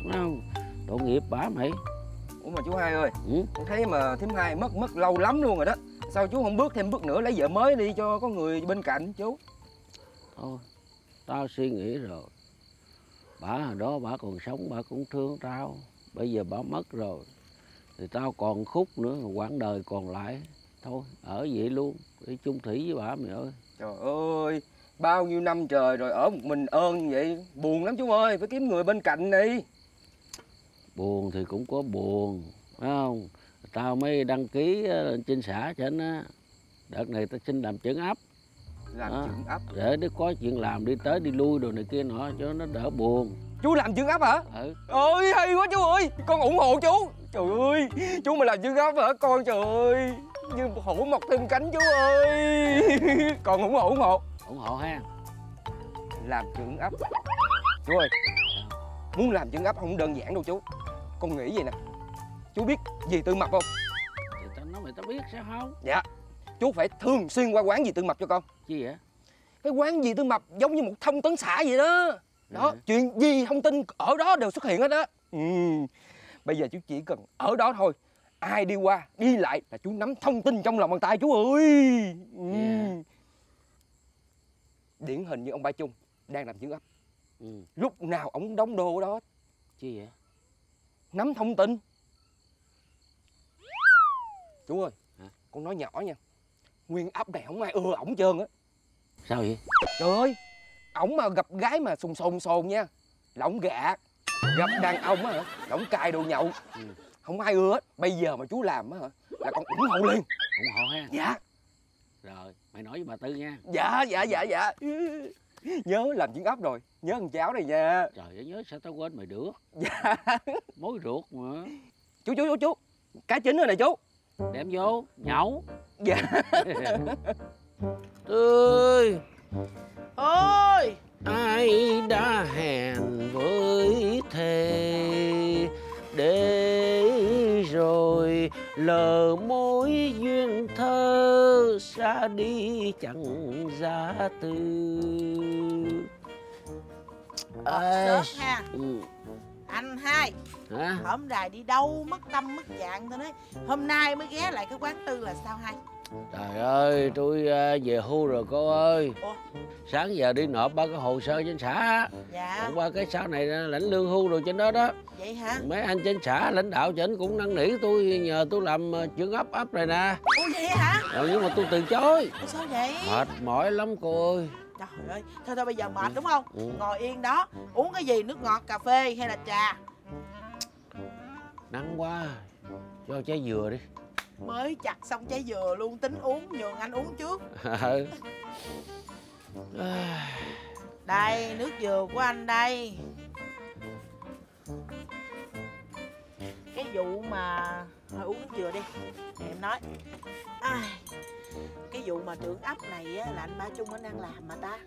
Đúng không? Tội nghiệp bả mày. Ủa mà chú hai ơi, con thấy mà thím hai mất lâu lắm luôn rồi đó. Sao chú không bước thêm bước nữa lấy vợ mới đi cho có người bên cạnh chú? Thôi, tao suy nghĩ rồi. Bả hồi đó bả còn sống bả cũng thương tao. Bây giờ bả mất rồi thì tao còn khúc nữa, quãng đời còn lại. Thôi, ở vậy luôn, đi chung thủy với bả mày ơi. Trời ơi, bao nhiêu năm trời rồi ở một mình ơn vậy. Buồn lắm chú ơi, phải kiếm người bên cạnh đi. Buồn thì cũng có buồn, phải không? Tao mới đăng ký trên xã trên á. Đợt này tao xin làm trưởng ấp. Làm trưởng ấp? Để nó có chuyện làm đi tới đi lui đồ này kia nọ cho nó đỡ buồn. Chú làm trưởng ấp hả? Ừ. Ôi hay quá chú ơi, con ủng hộ chú. Trời ơi, chú mà làm trưởng ấp hả con, trời ơi. Như hổ mọc thêm cánh chú ơi. Còn ủng hộ. Ủng hộ ha. Làm trưởng ấp. Chú ơi, muốn làm trưởng ấp không đơn giản đâu chú. Con nghĩ vậy nè, chú biết dì Tư Mập không? Thì tao nói mày tao biết sao không? Dạ. Chú phải thường xuyên qua quán dì Tư Mập cho con. Chi vậy? Cái quán dì Tư Mập giống như một thông tấn xã vậy đó. Đó, chuyện gì thông tin ở đó đều xuất hiện hết đó. Bây giờ chú chỉ cần ở đó thôi. Ai đi qua, đi lại là chú nắm thông tin trong lòng bàn tay chú ơi. Điển hình như ông Bảo Chung đang làm trưởng ấp. Lúc nào ổng đóng đô ở đó. Chi vậy? Nắm thông tin. Chú ơi, con nói nhỏ nha, nguyên ấp này không ai ưa ổng trơn á. Sao vậy? Trời ơi, ổng mà gặp gái mà sồn nha là ổng gạ. Gặp đàn ông á hả, là ổng cài đồ nhậu. Không ai ưa hết. Bây giờ mà chú làm á hả, là con ủng hộ liền. Ủng hộ ha? Dạ. Rồi, mày nói với bà Tư nha. Dạ. Nhớ làm chuyện ấp rồi, nhớ thằng cháu này nha. Trời ơi, nhớ sao tao quên mày được. Dạ. Mối ruột mà. Chú, cá chín rồi nè chú. Đem vô, nhậu. Dạ. Tôi ôi, ai đã hẹn với thề, để rồi lỡ mối duyên thơ, xa đi chẳng giá từ. Sớm ha. Anh hai hả? Hôm rày đi đâu mất tâm mất dạng tôi nói. Hôm nay mới ghé lại cái quán Tư là sao hai? Trời ơi, tôi về hưu rồi cô ơi. Ủa? Sáng giờ đi nộp ba cái hồ sơ trên xã. Dạ. Qua cái xã này lãnh lương hưu rồi trên đó đó. Vậy hả? Mấy anh trên xã lãnh đạo trên cũng năn nỉ tôi nhờ tôi làm trưởng ấp này nè. Ủa vậy hả? Rồi nhưng mà tôi từ chối. Ủa sao vậy? Mệt mỏi lắm cô ơi. Trời ơi, thôi bây giờ mệt đúng không? Ngồi yên đó, uống cái gì, nước ngọt, cà phê hay là trà? Nắng quá. Cho trái dừa đi. Mới chặt xong trái dừa luôn, tính uống, nhường anh uống trước. Đây, nước dừa của anh đây. Cái vụ mà... Thôi uống nước dừa đi, em nói. Cái vụ mà trưởng ấp này á, là anh Bảo Chung anh đang làm mà ta.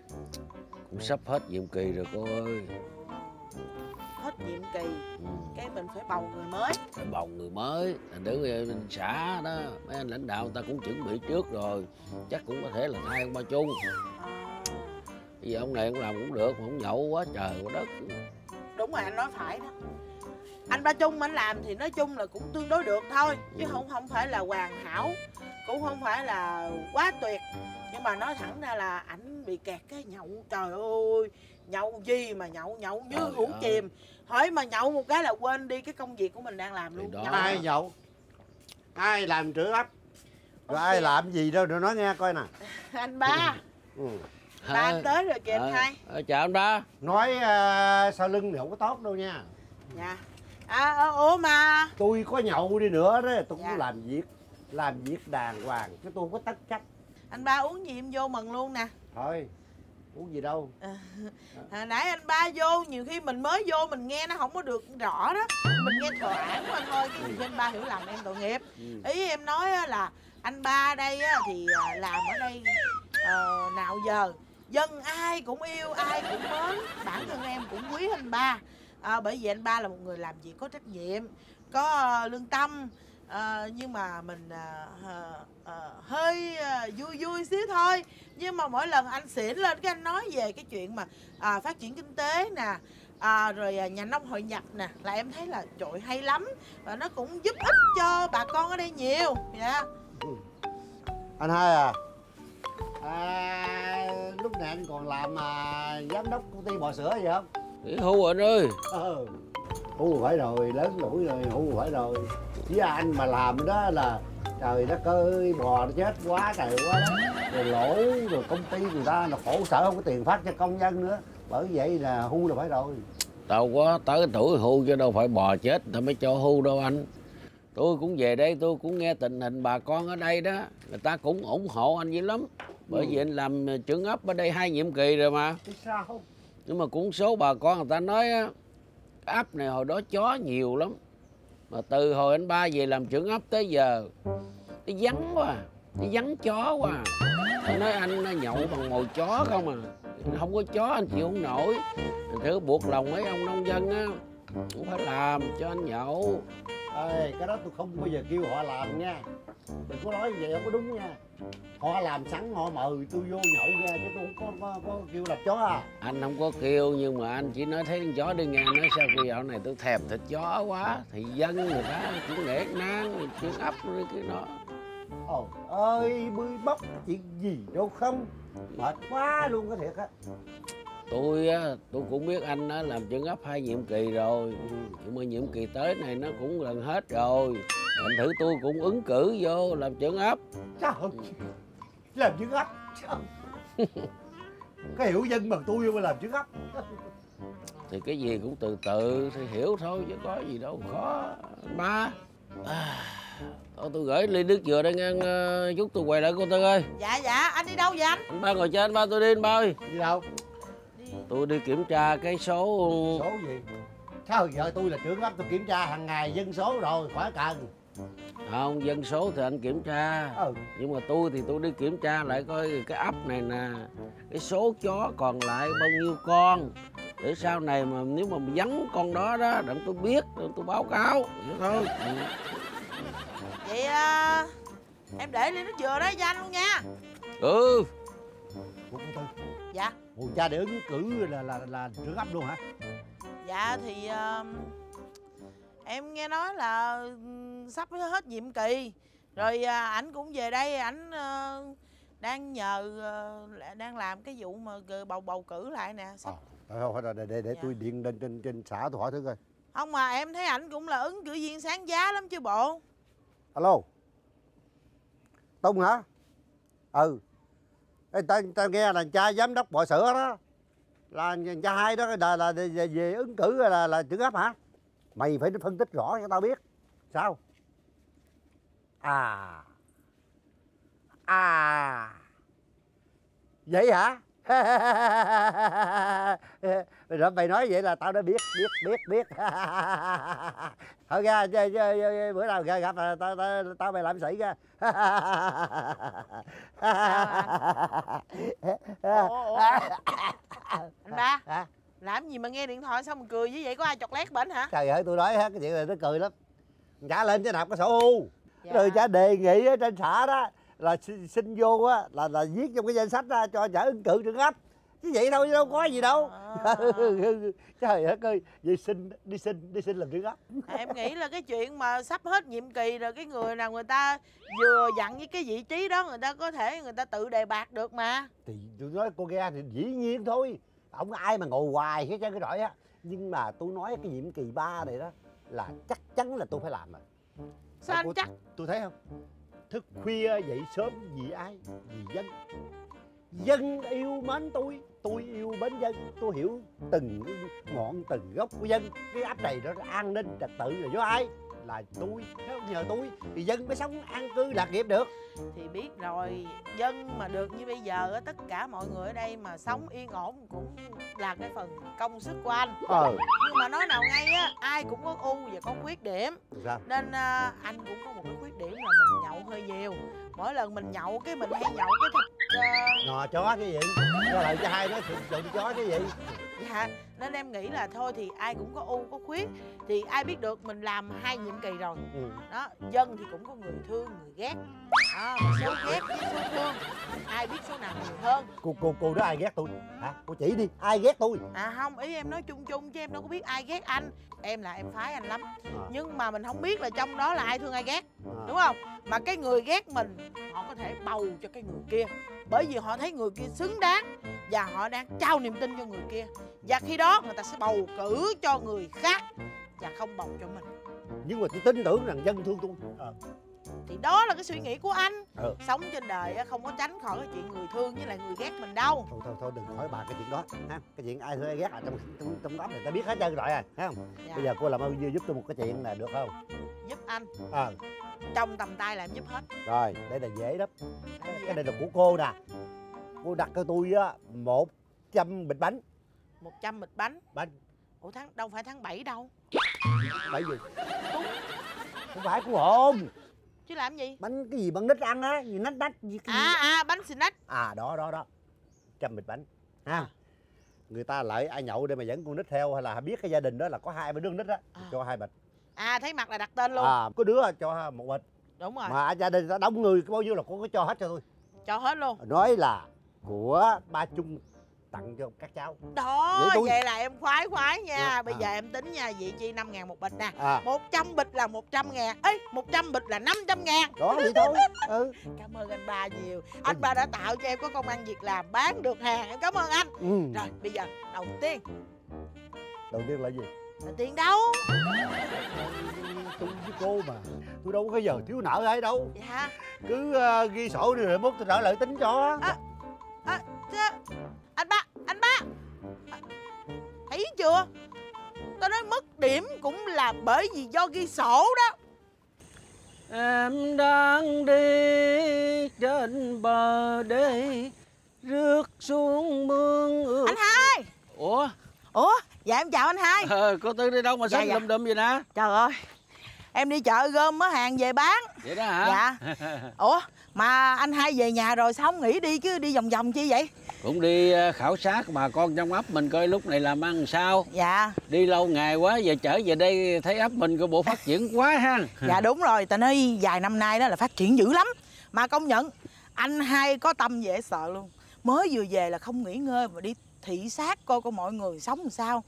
Cũng sắp hết nhiệm kỳ rồi cô ơi. Hết nhiệm kỳ, cái mình phải bầu người mới. Phải bầu người mới, thành thử mình xã đó, mấy anh lãnh đạo người ta cũng chuẩn bị trước rồi. Chắc cũng có thể là thay ông Bảo Chung. Bây giờ ông này cũng làm cũng được, mà ông nhậu quá trời quá đất. Đúng rồi, anh nói phải đó. Anh Bảo Chung anh làm thì nói chung là cũng tương đối được thôi. Chứ không phải là hoàn hảo, cũng không phải là quá tuyệt. Nhưng mà nói thẳng ra là ảnh bị kẹt cái nhậu. Trời ơi, nhậu gì mà nhậu, nhậu như hũ chìm. Hỏi mà nhậu một cái là quên đi cái công việc của mình đang làm luôn. Ai nhậu, ai làm trưởng ấp, rồi ai làm gì đâu, rồi nói nghe coi nè. Anh ba, ba anh tới rồi kìa anh hai. Chào anh ba. Nói sau lưng thì không có tốt đâu nha. Dạ. Ủa mà tôi có nhậu đi nữa đó, tôi cũng làm việc đàng hoàng chứ tôi không có tắc trách. Anh ba uống gì em vô mừng luôn nè. Thôi uống gì đâu. Hồi nãy anh ba vô, nhiều khi mình mới vô mình nghe nó không có được rõ đó, mình nghe thở ảng mà thôi, cái gì anh ba hiểu lầm em tội nghiệp. Ý em nói là anh ba đây thì làm ở đây nào giờ dân ai cũng yêu, ai cũng mến, bản thân em cũng quý anh ba. Bởi vì anh ba là một người làm việc có trách nhiệm, có lương tâm. Nhưng mà mình hơi vui vui xíu thôi. Nhưng mà mỗi lần anh xỉn lên cái anh nói về cái chuyện mà phát triển kinh tế nè, rồi nhà nông hội nhập nè, là em thấy là trội hay lắm. Và nó cũng giúp ích cho bà con ở đây nhiều. Dạ. Anh hai lúc nãy anh còn làm giám đốc công ty bò sữa gì không? Nghỉ hưu anh ơi. Hưu phải rồi, lớn tuổi rồi, hưu phải rồi. Chứ anh mà làm đó là trời đất ơi, bò nó chết quá trời quá đất. Rồi lỗ, rồi công ty người ta là khổ sở không có tiền phát cho công nhân nữa. Bởi vậy là hưu là phải rồi. Tao quá tới tuổi hưu chứ đâu phải bò chết tao mới cho hưu đâu anh. Tôi cũng về đây, tôi cũng nghe tình hình bà con ở đây đó, người ta cũng ủng hộ anh dữ lắm. Bởi vì anh làm trưởng ấp ở đây 2 nhiệm kỳ rồi mà. Sao? Nhưng mà cũng số bà con người ta nói á, ấp này hồi đó chó nhiều lắm. Mà từ hồi anh ba về làm trưởng ấp tới giờ, nó vắng quá, nó vắng chó quá. Anh nói anh nhậu bằng mồi chó không à, không có chó anh chịu không nổi. Thành thử buộc lòng mấy ông nông dân á, cũng phải làm cho anh nhậu. Ê, cái đó tôi không bao giờ kêu họ làm nha. Đừng có nói vậy không có đúng nha. Họ làm sẵn họ mời tôi vô nhậu ra chứ tôi không có kêu làm chó à. Anh không có kêu nhưng mà anh chỉ nói thấy con chó đi ngang, nói sao kêu dạo này tôi thèm thịt chó quá. Thì dân người ta cũng nể nang, chuyện ấp rồi cái đó. Ôi ơi, bươi bóc chuyện gì đâu không. Mệt quá luôn cái thiệt á. Tôi cũng biết anh á, làm trưởng ấp 2 nhiệm kỳ rồi. Nhưng mà nhiệm kỳ tới này nó cũng gần hết rồi. Thành thử tôi cũng ứng cử vô làm trưởng ấp. Sao? Làm trưởng ấp? Cái hiểu dân bằng tôi vô làm trưởng ấp. Thì cái gì cũng từ từ thì hiểu thôi chứ có gì đâu khó. Ba thôi tôi gửi ly nước dừa đây ngang, chút tôi quay lại cô Tư ơi. Dạ dạ, anh đi đâu vậy anh? Anh ba ngồi trên, anh ba tôi đi anh ba ơi. Đi đâu? Tôi đi kiểm tra cái số... Số gì? Sao vợ tôi là trưởng ấp tôi kiểm tra hàng ngày dân số rồi, khỏi cần. Không, dân số thì anh kiểm tra. Nhưng mà tôi thì tôi đi kiểm tra lại coi cái ấp này nè, cái số chó còn lại bao nhiêu con. Để sau này mà nếu mà vắng con đó đó, đặng tôi biết, đặng tôi báo cáo. Vậy thôi. Vậy em để ly nước dừa đó cho anh luôn nha. Dạ. Ủa cha để ứng cử là trưởng ấp luôn hả? Dạ thì em nghe nói là sắp hết nhiệm kỳ rồi, ảnh cũng về đây, ảnh đang đang làm cái vụ mà bầu cử lại nè. Không để tôi điện lên trên xã tôi hỏi thử coi. Không mà em thấy ảnh cũng là ứng cử viên sáng giá lắm chứ bộ. Alo Tùng hả? Tao nghe là cha giám đốc bò sữa đó, là cha hai đó là về ứng cử là trưởng ấp hả? Mày phải phân tích rõ cho tao biết. Sao? À vậy hả? Rồi mày nói vậy là tao đã biết. Thôi ra bữa nào gặp là tao mày làm sĩ ra. Anh ba hả? Làm gì mà nghe điện thoại xong cười như vậy, có ai chọc lét bển hả? Trời ơi, tôi nói hết cái chuyện này nó cười lắm. Trả lên chứ nạp cái sổ hưu. Dạ. Rồi trả đề nghị ở trên xã đó là xin vô á là viết trong cái danh sách đó, cho trả ứng cử trưởng ấp. Chứ vậy đâu, chứ đâu có gì đâu. À. Trời ơi ơi, vậy đi xin làm trưởng ấp. Em nghĩ là cái chuyện mà sắp hết nhiệm kỳ rồi, cái người nào người ta vừa dặn với cái vị trí đó, người ta có thể người ta tự đề bạt được mà. Thì tôi nói cô Ga thì dĩ nhiên thôi. Không có ai mà ngồi hoài hết trơn cái đội á. Nhưng mà tôi nói cái nhiệm kỳ 3 này đó là chắc chắn là tôi phải làm rồi. Sao anh chắc? Tôi thấy không? Thức khuya dậy sớm vì ai? Vì dân. Dân yêu mến tôi yêu mến dân. Tôi hiểu từng ngọn từng gốc của dân. Cái ấp này nó an ninh trật tự là do ai? Là tôi. Nếu nhờ tôi thì dân mới sống an cư lạc nghiệp được. Thì biết rồi, dân mà được như bây giờ tất cả mọi người ở đây mà sống yên ổn cũng là cái phần công sức của anh. Nhưng mà nói nào ngay á, ai cũng có ưu và có khuyết điểm. Nên anh cũng có một cái khuyết điểm là mình nhậu hơi nhiều. Mỗi lần mình nhậu cái mình hay nhậu cái thịt ngò chó cái gì, cho lại cho hai nó trộn chó cái gì. Dạ, nên em nghĩ là thôi thì ai cũng có ưu có khuyết. Thì ai biết được, mình làm 2 nhiệm kỳ rồi. Đó, dân thì cũng có người thương, người ghét. Đó, số ghét với số thương. Ai biết số nào nhiều hơn. Cô đó ai ghét tôi? Hả? Cô chỉ đi, ai ghét tôi? À không, ý em nói chung chứ em đâu có biết ai ghét anh. Em là em phái anh lắm. Nhưng mà mình không biết là trong đó là ai thương ai ghét. Đúng không? Mà cái người ghét mình, họ có thể bầu cho cái người kia. Bởi vì họ thấy người kia xứng đáng và họ đang trao niềm tin cho người kia. Và khi đó người ta sẽ bầu cử cho người khác và không bầu cho mình. Nhưng mà tôi tin tưởng rằng dân thương tôi. Thì đó là cái suy nghĩ của anh. Sống trên đời không có tránh khỏi cái chuyện người thương với lại người ghét mình đâu. Thôi đừng hỏi bà cái chuyện đó ha. Cái chuyện ai thương ai ghét là trong đó người ta biết hết trơn rồi à, thấy không? Dạ. Bây giờ cô làm ơn giúp tôi một cái chuyện là được không? Giúp anh? Trong tầm tay là em giúp hết. Rồi, đây là dễ lắm. Cái này là của cô nè. Cô đặt cho tôi á 100 bịch bánh. 100 bịch bánh? Bánh. Ủa đâu phải tháng 7 đâu. 7 gì? Đúng. Không phải của hồn. Chứ làm gì? Bánh cái gì bằng nít ăn á, gì nách nách gì. Bánh snack. À đó. 100 bịch bánh. Ha. Người ta lại ai nhậu để mà dẫn con nít theo hay là biết cái gia đình đó là có 2 đứa nít á, cho 2 bịch. À thấy mặt là đặt tên luôn. À có đứa cho 1 bịch. Đúng rồi. Mà gia đình đông người bao nhiêu là cô có cho hết cho tôi. Cho hết luôn. Nói là của ba Chung tặng cho các cháu. Đó, vậy là em khoái nha. Bây giờ em tính nha, vị chi 5.000 một bịch nè. 100 bịch là 100.000. Ê, 100 bịch là 500.000. Đó vậy thôi. Cảm ơn anh ba nhiều. Anh ba đã tạo cho em có công ăn việc làm, bán được hàng. Em cảm ơn anh. Rồi, bây giờ đầu tiên là gì? Là tiền đâu. Tôi với cô mà, tôi đâu có giờ thiếu nợ ai đâu. Dạ. Cứ ghi sổ đi rồi mốt tôi trả lợi tính cho. Anh ba thấy chưa, tao nói mất điểm cũng là bởi vì do ghi sổ đó. Em đang đi trên bờ đê, rước xuống mương. Anh Hai. Ủa dạ em chào anh Hai. Cô Tư đi đâu mà xách đùm vậy nè? Trời ơi, em đi chợ gom mớ hàng về bán. Vậy đó hả? Dạ. Ủa mà anh Hai về nhà rồi sao không nghỉ đi chứ đi vòng vòng chi vậy? Cũng đi khảo sát bà con trong ấp mình coi lúc này làm ăn sao. Dạ. Đi lâu ngày quá giờ trở về đây thấy ấp mình của bộ phát triển quá ha. Dạ đúng rồi, ta nói vài năm nay đó là phát triển dữ lắm. Mà công nhận anh Hai có tâm dễ sợ luôn. Mới vừa về là không nghỉ ngơi mà đi thị sát coi mọi người sống làm sao.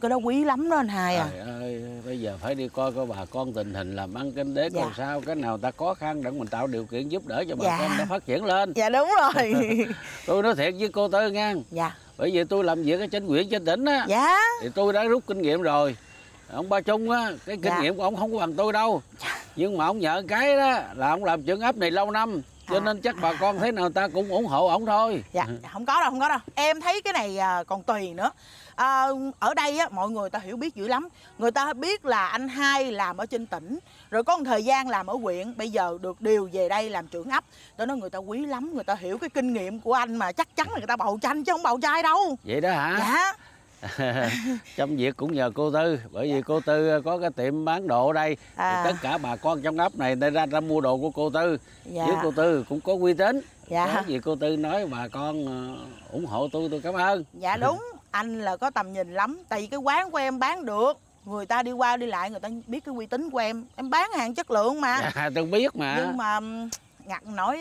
Cái đó quý lắm đó anh Hai à. Trời ơi, bây giờ phải đi coi bà con tình hình làm ăn kinh tế còn sao, cái nào ta khó khăn để mình tạo điều kiện giúp đỡ cho bà con ta phát triển lên. Dạ đúng rồi. Tôi nói thiệt với cô Tư nha. Dạ. Bởi vì tôi làm việc ở chính huyện trên tỉnh á. Dạ. Thì tôi đã rút kinh nghiệm rồi. Ông Ba Chung á, cái kinh nghiệm của ông không có bằng tôi đâu. Nhưng mà ông nhờ cái đó là ông làm trưởng ấp này lâu năm. Cho nên chắc bà con thế nào ta cũng ủng hộ ổng thôi. Dạ, không có đâu, không có đâu. Em thấy cái này còn tùy nữa. Ở đây á, mọi người ta hiểu biết dữ lắm. Người ta biết là anh hai làm ở trên tỉnh, rồi có một thời gian làm ở huyện, bây giờ được điều về đây làm trưởng ấp. Đó nói người ta quý lắm, người ta hiểu cái kinh nghiệm của anh mà chắc chắn là người ta bầu cho anh chứ không bầu trai đâu. Vậy đó hả? Dạ. Trong việc cũng nhờ cô Tư, bởi vì cô Tư có cái tiệm bán đồ ở đây thì tất cả bà con trong ấp này nên ra mua đồ của cô Tư. Với cô Tư cũng có uy tín. Có gì cô Tư nói bà con ủng hộ tôi cảm ơn. Dạ đúng, anh là có tầm nhìn lắm. Tại vì cái quán của em bán được, người ta đi qua đi lại người ta biết cái uy tín của em. Em bán hàng chất lượng mà. Tôi biết mà. Nhưng mà Ngặt nói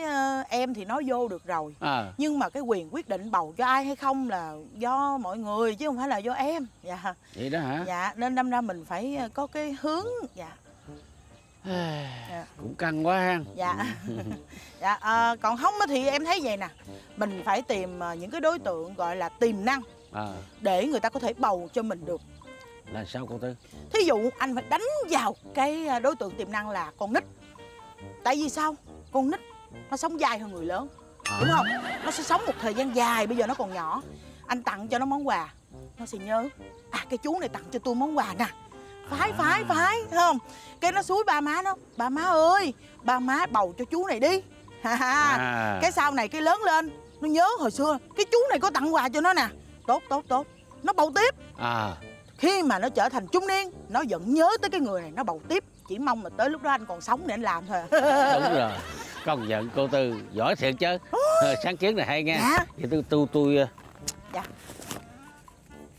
em thì nói vô được rồi, nhưng mà cái quyền quyết định bầu cho ai hay không là do mọi người chứ không phải là do em. Dạ. Vậy đó hả? Dạ, nên đâm ra mình phải có cái hướng. Dạ. Cũng căng quá ha. Dạ. Dạ, còn không thì em thấy vậy nè, mình phải tìm những cái đối tượng gọi là tiềm năng để người ta có thể bầu cho mình được. Là sao cô Tư? Thí dụ anh phải đánh vào cái đối tượng tiềm năng là con nít. Tại vì sao? Con nít nó sống dài hơn người lớn, đúng không? Nó sẽ sống một thời gian dài, bây giờ nó còn nhỏ. Anh tặng cho nó món quà, nó sẽ nhớ. À, cái chú này tặng cho tôi món quà nè. Phải, thấy không? Cái nó xúi ba má nó, ba má ơi, ba má bầu cho chú này đi. Cái sau này cái lớn lên, nó nhớ hồi xưa, cái chú này có tặng quà cho nó nè. Tốt. Nó bầu tiếp. Khi mà nó trở thành trung niên, nó vẫn nhớ tới cái người này, nó bầu tiếp. Chỉ mong mà tới lúc đó anh còn sống để anh làm thôi. Đúng rồi, công nhận cô Tư giỏi thiệt chứ. Sáng kiến này hay nghe. Dạ. Vậy tôi dạ.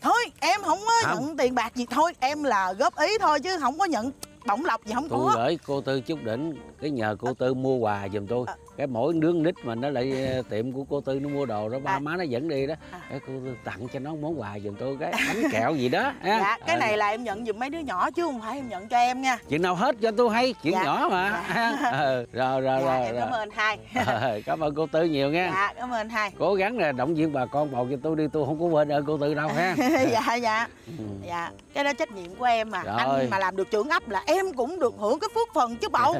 Thôi em không có nhận tiền bạc gì, thôi em là góp ý thôi chứ không có nhận bổng lộc gì, không có. Tôi gửi cô Tư chút đỉnh, cái nhờ cô Tư mua quà giùm tôi. Cái mỗi đứa nít mà nó lại tiệm của cô Tư nó mua đồ đó, ba má nó dẫn đi đó. Cái cô Tư tặng cho nó món quà giùm tôi, cái bánh kẹo gì đó. Dạ, cái này là em nhận giùm mấy đứa nhỏ chứ không phải em nhận cho em nha. Chuyện nào hết cho tôi hay, chuyện nhỏ mà. Rồi. Em cảm ơn anh hai. Cảm ơn cô Tư nhiều nha. Dạ, cảm ơn anh hai. Cố gắng là động viên bà con bầu cho tôi đi, tôi không có quên ở cô Tư đâu ha. Dạ. Cái đó trách nhiệm của em mà. Anh mà làm được trưởng ấp là em cũng được hưởng cái phước phần chứ bầu.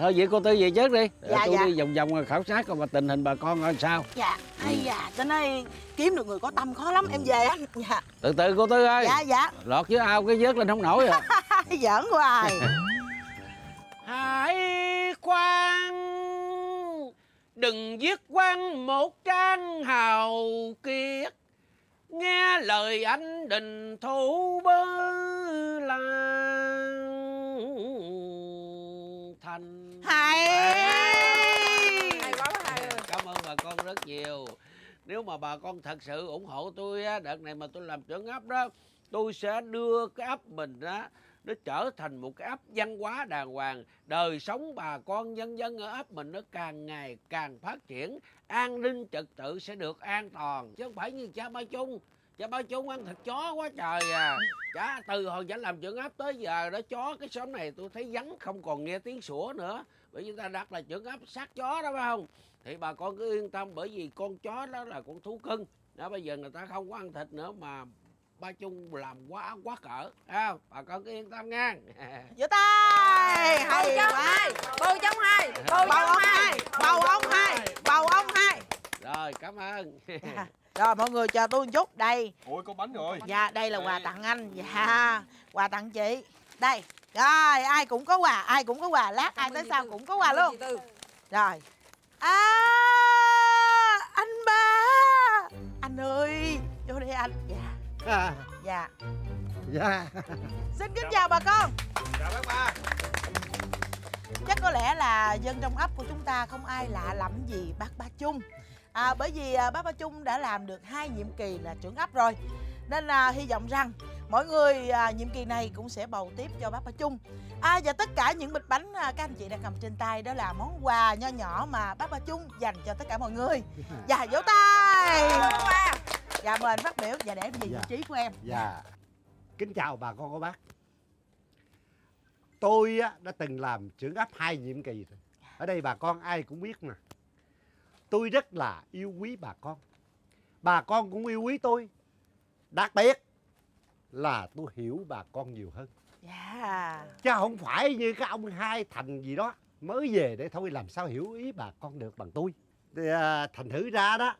Thôi vậy cô Tư về trước đi. Tôi đi vòng vòng khảo sát coi tình hình bà con coi sao. Tới nay kiếm được người có tâm khó lắm. Em về á. Từ từ cô Tư ơi. Lọt dưới ao cái vớt lên không nổi rồi. Giỡn hoài. Hải quan đừng giết quan một trang hào kiệt, nghe lời anh đình thủ bơ lan thành. Cảm ơn bà con rất nhiều. Nếu mà bà con thật sự ủng hộ tôi á, đợt này mà tôi làm trưởng ấp đó, tôi sẽ đưa cái ấp mình á, nó trở thành một cái ấp văn hóa đàng hoàng. Đời sống bà con nhân dân ở ấp mình nó càng ngày càng phát triển. An ninh trật tự sẽ được an toàn. Chứ không phải như cha Bảo Chung. Cha Bảo Chung ăn thịt chó quá trời à. Chả từ hồi chả làm trưởng ấp tới giờ đó, chó cái xóm này tôi thấy vắng, không còn nghe tiếng sủa nữa. Bởi vì ta đặt là trưởng ấp sát chó đó phải không? Thì bà con cứ yên tâm, bởi vì con chó đó là con thú cưng. Đó, bây giờ người ta không có ăn thịt nữa mà Bảo Chung làm quá cỡ. Bà con cứ yên tâm nha. Vỗ tay. Bầu ông hai. Rồi, cảm ơn. Rồi mọi người chờ tôi một chút đây. Ôi có bánh rồi. Dạ đây là quà tặng anh. Dạ quà tặng chị. Đây. Rồi ai cũng có quà, ai cũng có quà. Lát ai tới sau cũng có quà luôn. Rồi. Anh ba. Anh ơi, vô đây anh. Dạ. Xin kính chào bà con. Chào bác ba. Chắc có lẽ là dân trong ấp của chúng ta không ai lạ lẫm gì bác Bảo Chung. Bởi vì bác Bảo Chung đã làm được 2 nhiệm kỳ là trưởng ấp rồi. Nên là hy vọng rằng mọi người nhiệm kỳ này cũng sẽ bầu tiếp cho bác Bảo Chung. Và tất cả những bịch bánh các anh chị đang cầm trên tay đó là món quà nho nhỏ mà bác Bảo Chung dành cho tất cả mọi người. Dạ, vỗ tay. Dạ, mời anh phát biểu và để em vị trí của em. Dạ. Kính chào bà con cô bác. Tôi đã từng làm trưởng ấp 2 nhiệm kỳ rồi. Ở đây bà con ai cũng biết mà. Tôi rất là yêu quý bà con. Bà con cũng yêu quý tôi. Đặc biệt là tôi hiểu bà con nhiều hơn. Chứ không phải như cái ông hai Thành gì đó mới về để thôi làm sao hiểu ý bà con được bằng tôi. Thì, thành thử ra đó,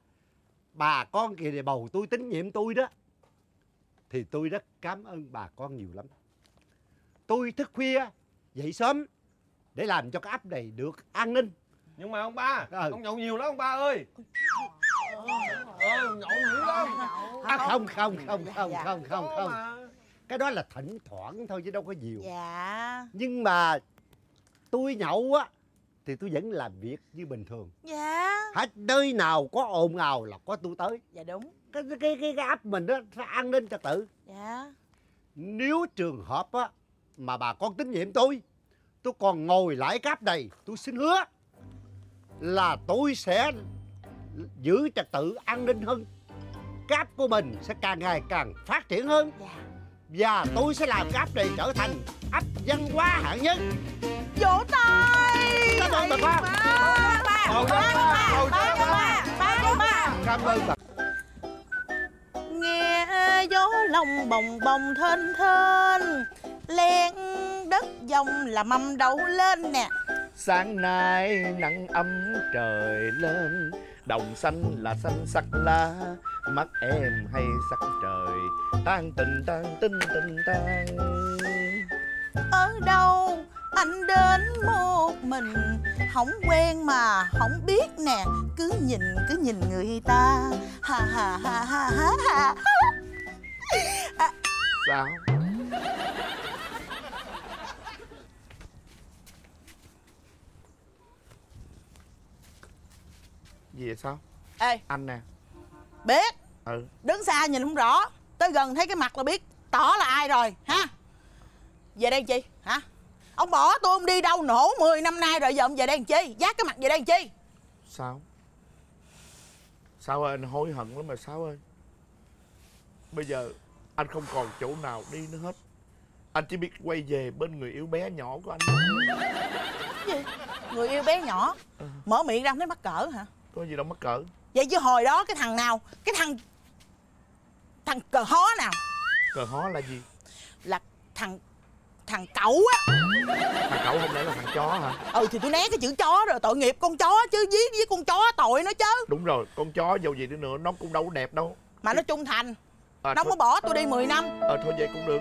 bà con kìa bầu tôi, tín nhiệm tôi đó, thì tôi rất cảm ơn bà con nhiều lắm. Tôi thức khuya dậy sớm để làm cho cái ấp này được an ninh. Nhưng mà ông ba, ông nhậu nhiều lắm ông ba ơi. Nhậu nhiều lắm. À, không. Cái đó là thỉnh thoảng thôi chứ đâu có nhiều. Dạ. Nhưng mà tôi nhậu á thì tôi vẫn làm việc như bình thường. Dạ. Hết nơi nào có ồn ào là có tôi tới. Dạ đúng. Cái ấp mình đó phải an ninh trật tự. Dạ. Nếu trường hợp á mà bà con tín nhiệm tôi còn ngồi lại cái ấp này, tôi xin hứa là tôi sẽ giữ trật tự an ninh hơn, cái ấp của mình sẽ càng ngày càng phát triển hơn. Và tôi sẽ làm cái ấp này trở thành ấp văn hóa hạng nhất. Vỗ tay. Cảm ơn bà con. Cảm ơn bà. Nghe gió lòng bồng bồng thênh thênh, len đất dòng là mầm đậu lên nè. Sáng nay nắng ấm trời lên, đồng xanh là xanh sắc lá, mắt em hay sắc trời, tan tình tan tinh tình tan. Ở đâu anh đến một mình, không quen mà không biết nè, cứ nhìn người ta. Ha ha ha ha ha ha. À. Sao? Gì vậy sao? Ê anh nè. Biết. Ừ. Đứng xa nhìn không rõ, tới gần thấy cái mặt là biết tỏ là ai rồi ha. Về đây làm chi hả? Ông bỏ tôi không đi đâu nổ 10 năm nay rồi, giờ ông về đây làm chi? Giác cái mặt về đây làm chi? Sao? Sao ơi, anh hối hận lắm mà Sáu ơi. Bây giờ anh không còn chỗ nào đi nữa hết, anh chỉ biết quay về bên người yêu bé nhỏ của anh. Gì? Người yêu bé nhỏ? Mở miệng ra không thấy mắc cỡ hả? Có gì đâu mắc cỡ. Vậy chứ hồi đó cái thằng nào, cái thằng cờ hó nào? Cờ hó là gì? Là thằng cẩu á. Thằng cẩu không lẽ là thằng chó hả? Ừ thì tôi né cái chữ chó rồi, tội nghiệp con chó chứ, giết với con chó tội nó chứ. Đúng rồi, con chó dầu gì đi nữa nó cũng đâu có đẹp đâu. Mà nó trung thành, nó không có bỏ tôi đi 10 năm. Thôi vậy cũng được,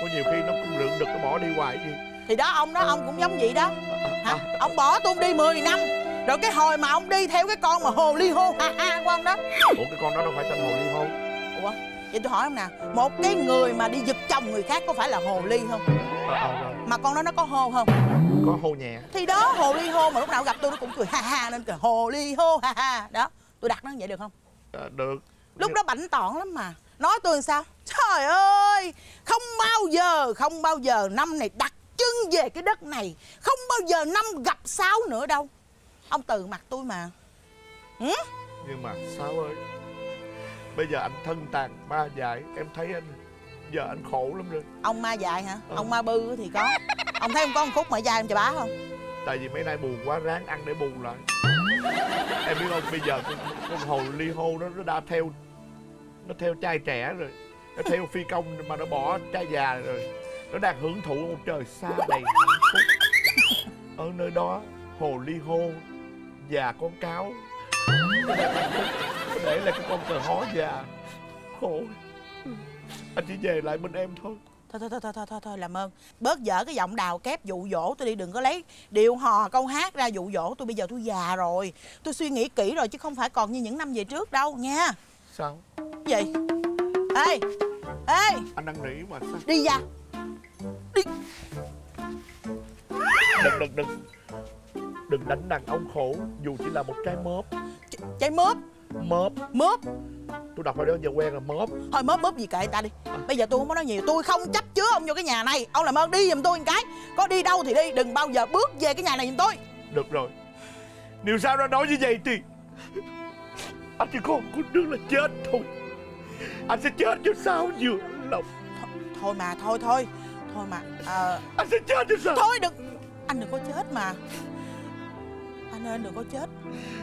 có nhiều khi nó cũng rượu được nó bỏ đi hoài gì. Thì đó ông đó, ông cũng giống vậy đó hả? Ông bỏ tôi đi 10 năm rồi, cái hồi mà ông đi theo cái con mà hồ ly hô ha ha của ông đó. Ủa cái con đó đâu phải tên hồ ly hô. Ủa vậy tôi hỏi ông nè, một cái người mà đi giật chồng người khác có phải là hồ ly không? Mà con đó nó có hô không? Có hô nhẹ. Thì đó, hồ ly hô mà lúc nào gặp tôi nó cũng cười ha ha nên cười hồ ly hô ha ha. Đó tôi đặt nó như vậy được không? Được. Lúc đó bảnh tỏn lắm mà nói tôi làm sao? Trời ơi, không bao giờ năm này đặt chân về cái đất này, không bao giờ năm gặp Sáu nữa đâu. Ông từ mặt tôi mà. Ừ? Nhưng mà Sáu ơi, bây giờ anh thân tàn ma dại, em thấy anh giờ anh khổ lắm rồi. Ông ma dại hả? Ông ma bư thì có. Ông thấy ông có một khúc mà dai em chà bá không? Tại vì mấy nay buồn quá ráng ăn để bù lại. Em biết không, bây giờ con hồ ly hô đó, nó đã theo, nó theo trai trẻ rồi, nó theo phi công mà nó bỏ trai già rồi. Nó đang hưởng thụ một trời xa đầy hạnh phúc. Ở nơi đó hồ ly hô và con cáo để là cái con cờ hó già khổ. Anh chỉ về lại bên em thôi. Thôi làm ơn bớt dở cái giọng đào kép dụ dỗ tôi đi, đừng có lấy điệu hò câu hát ra dụ dỗ tôi. Bây giờ tôi già rồi, tôi suy nghĩ kỹ rồi chứ không phải còn như những năm về trước đâu nha. Sao vậy? Ê anh đang nỉ mà sao? Đi ra đi. Đừng đánh đàn ông khổ dù chỉ là một trái mớp. Trái mớp? Mớp. Tôi đọc rồi đó, giờ quen là mớp. Thôi mớp gì kệ ta đi. Bây giờ tôi không có nói nhiều, tôi không chấp chứa ông vô cái nhà này. Ông làm ơn đi giùm tôi một cái, có đi đâu thì đi, đừng bao giờ bước về cái nhà này giùm tôi. Được rồi, nếu sao nó nói như vậy thì anh chỉ có con đứa là chết thôi. Anh sẽ chết cho Sao vừa lòng. Thôi mà anh sẽ chết cho Sao. Thôi đừng, anh đừng có chết mà. Anh ơi, anh đừng có chết.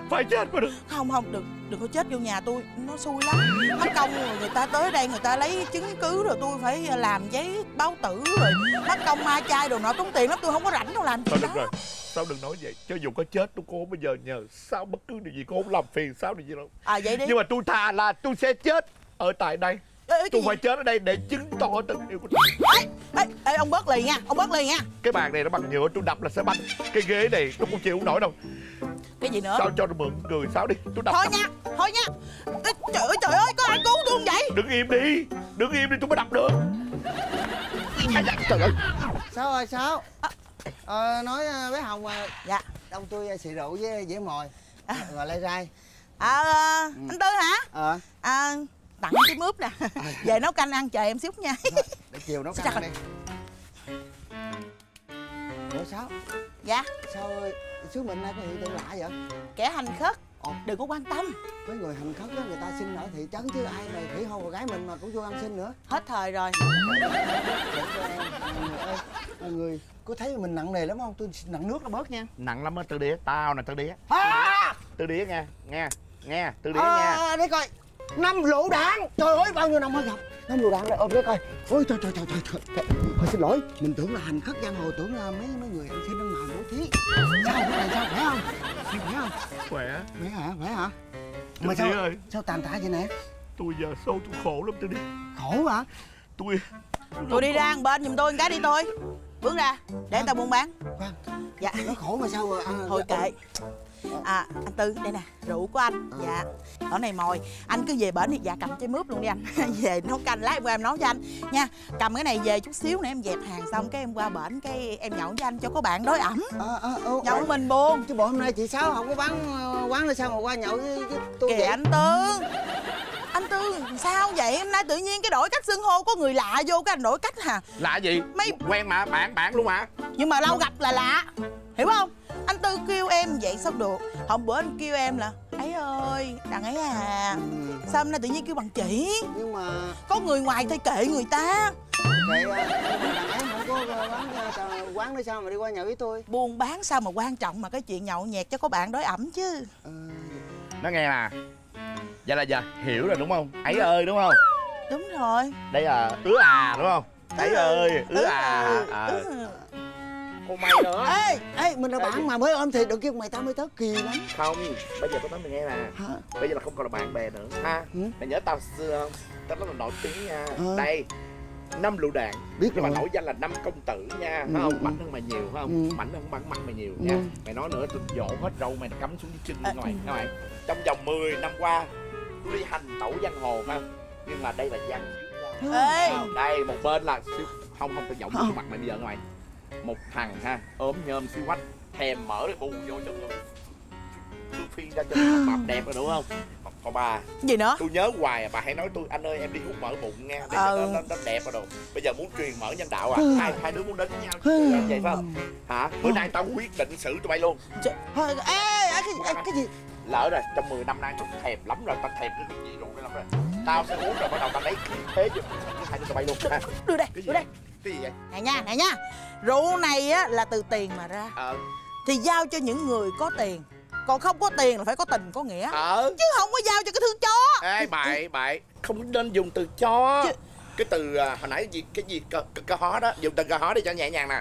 Phải chết mà được. Không, không, đừng có chết vô nhà tôi. Nó xui lắm. Mất công rồi người ta tới đây người ta lấy chứng cứ rồi tôi phải làm giấy báo tử rồi. Mất công ma chai đồ nọ tốn tiền lắm, tôi không có rảnh đâu làm gì đó. Được rồi, sao đừng nói vậy. Cho dù có chết tôi cũng không bao giờ nhờ sao bất cứ điều gì, cô không làm phiền sao điều gì đâu. À vậy đi. Nhưng mà tôi thà là tôi sẽ chết ở tại đây. Ê, tôi phải chết ở đây để chứng tỏ tình yêu của tôi. Ê, ông bớt lì nha, ông bớt lì nha. Cái bàn này nó bằng nhựa, tôi đập là sẽ banh. Cái ghế này tôi cũng chịu không nổi đâu. Cái gì nữa? Sao cho tôi mượn người sao đi, tôi đập. Thôi nha, thôi nha. Ê, trời ơi, có ai cứu tôi không vậy? Đứng im đi tôi mới đập được. Trời ơi. Sao rồi, sao? Nói bé Hồng à. Dạ. Ông tôi xì rượu với dĩa mồi rồi lai rai. Anh Tư hả? Tặng cái mướp nè, về nấu canh ăn chờ em xíu nha. Để chiều nấu canh đi. Ủa Sáu? Dạ? Sao xứ mình nay có hiện tượng lạ vậy? Kẻ hành khất, đừng có quan tâm. Mấy người hành khất đó người ta xin ở thị trấn chứ ai này khỉ hôi gái mình mà cũng vô ăn xin nữa. Hết thời rồi. Mọi người có thấy mình nặng nề lắm không? Tôi nặng nước nó bớt nha. Nặng lắm á Tư Đĩa, tao nè Tư Đĩa. Tư Đĩa nghe, nghe Tư Đĩa nghe. Để coi. 5 lựu đạn, trời ơi bao nhiêu năm mới gặp. 5 lựu đạn đây, ôm để coi. Ôi trời. Thôi xin lỗi, mình tưởng là hành khất giang hồ, tưởng là mấy người ăn xin ăn màu nấu thí. Sao khỏe không? Khỏe. Khỏe hả? Mà sao tàn tạ vậy nè? Tôi giờ sâu tôi khổ lắm tôi đi. Khổ hả? Tôi đi ra bên giùm tôi một cái đi tôi. Bước ra để tao buôn bán. Dạ. Nó khổ mà sao? Thôi kệ. Anh Tư đây nè, rượu của anh. Dạ. Ở này mồi, anh cứ về bển thì dạ cầm trái mướp luôn đi anh. Về nấu canh lát em qua em nấu cho anh nha. Cầm cái này về chút xíu nữa em dẹp hàng xong cái em qua bển cái em nhậu với anh cho có bạn đói ẩm. Nhậu mình buồn. Chứ bộ hôm nay chị Sáu không có bán quán nữa sao mà qua nhậu với tôi kìa vậy? Anh Tư sao vậy? Hôm nay tự nhiên cái đổi cách xưng hô có người lạ vô cái anh đổi cách hả? Lạ gì? Mấy quen mà bạn luôn hả? Nhưng mà lâu gặp là lạ, hiểu không? Anh Tư kêu em vậy sao được? Hôm bữa anh kêu em là ấy ơi, đằng ấy à. Sao hôm nay tự nhiên kêu bằng chị? Nhưng mà có người ngoài thay kệ người ta. Kệ đằng ấy không có quán nữa sao mà đi qua nhậu với tôi? Buôn bán sao mà quan trọng mà cái chuyện nhậu nhẹt cho có bạn đói ẩm chứ. Nó nghe nè. Vậy là giờ hiểu rồi đúng không? Ấy ơi đúng không? Đúng rồi. Đây là ứa à đúng không? Ấy ơi, ứa à. Còn mày nữa. Ê, mình là bạn mà mới ôm thì đừng kêu mày tao mới tới kỳ lắm. Không, bây giờ tao nói mày nghe nè. Bây giờ là không còn là bạn bè nữa ha. Mày nhớ tao xưa không? Tao rất là nổi tiếng nha. Đây, 5 lựu đạn. Biết nhưng rồi. Mà nổi danh là 5 công tử nha, phải không? Mạnh hơn mày nhiều phải không? Mạnh hơn bản mặt mày nhiều nha. Mày nói nữa tôi dỗ hết râu mày cắm xuống dưới chân bên ngoài các bạn. Trong vòng 10 năm qua tôi đi hành tẩu giang hồ ha. Nhưng mà đây là giang dưới đây một bên là không tôi giọng cái mặt mày bây giờ mày. Một thằng ha, ốm nhôm xíu quách, thèm mở cái bù vô cho tôi. Tôi phi ra cho mặt mập đẹp rồi đúng không? Còn bà gì nữa? Tôi nhớ hoài à, bà hãy nói tôi anh ơi em đi hút mỡ bụng nghe để nó đẹp rồi đồ. Bây giờ muốn truyền mỡ nhân đạo à? Hai đứa muốn đến với nhau vậy phải không? Hả? Bữa nay tao quyết định xử tụi bay luôn. Cái gì? Lỡ rồi, trong 10 năm nay tôi thèm lắm rồi, tao thèm cái gì luôn lắm rồi. Tao sẽ uống rồi bắt đầu tao lấy thế giùm hai đứa tụi bay luôn. Đưa đây, đưa đây. Cái gì vậy? Nè nha, rượu này á là từ tiền mà ra. Thì giao cho những người có tiền. Còn không có tiền là phải có tình có nghĩa. Chứ không có giao cho cái thứ chó. Ê bậy, không nên dùng từ chó chứ. Cái từ hồi nãy cái gì cờ hó đó. Dùng từ cờ hó đi cho nhẹ nhàng nè.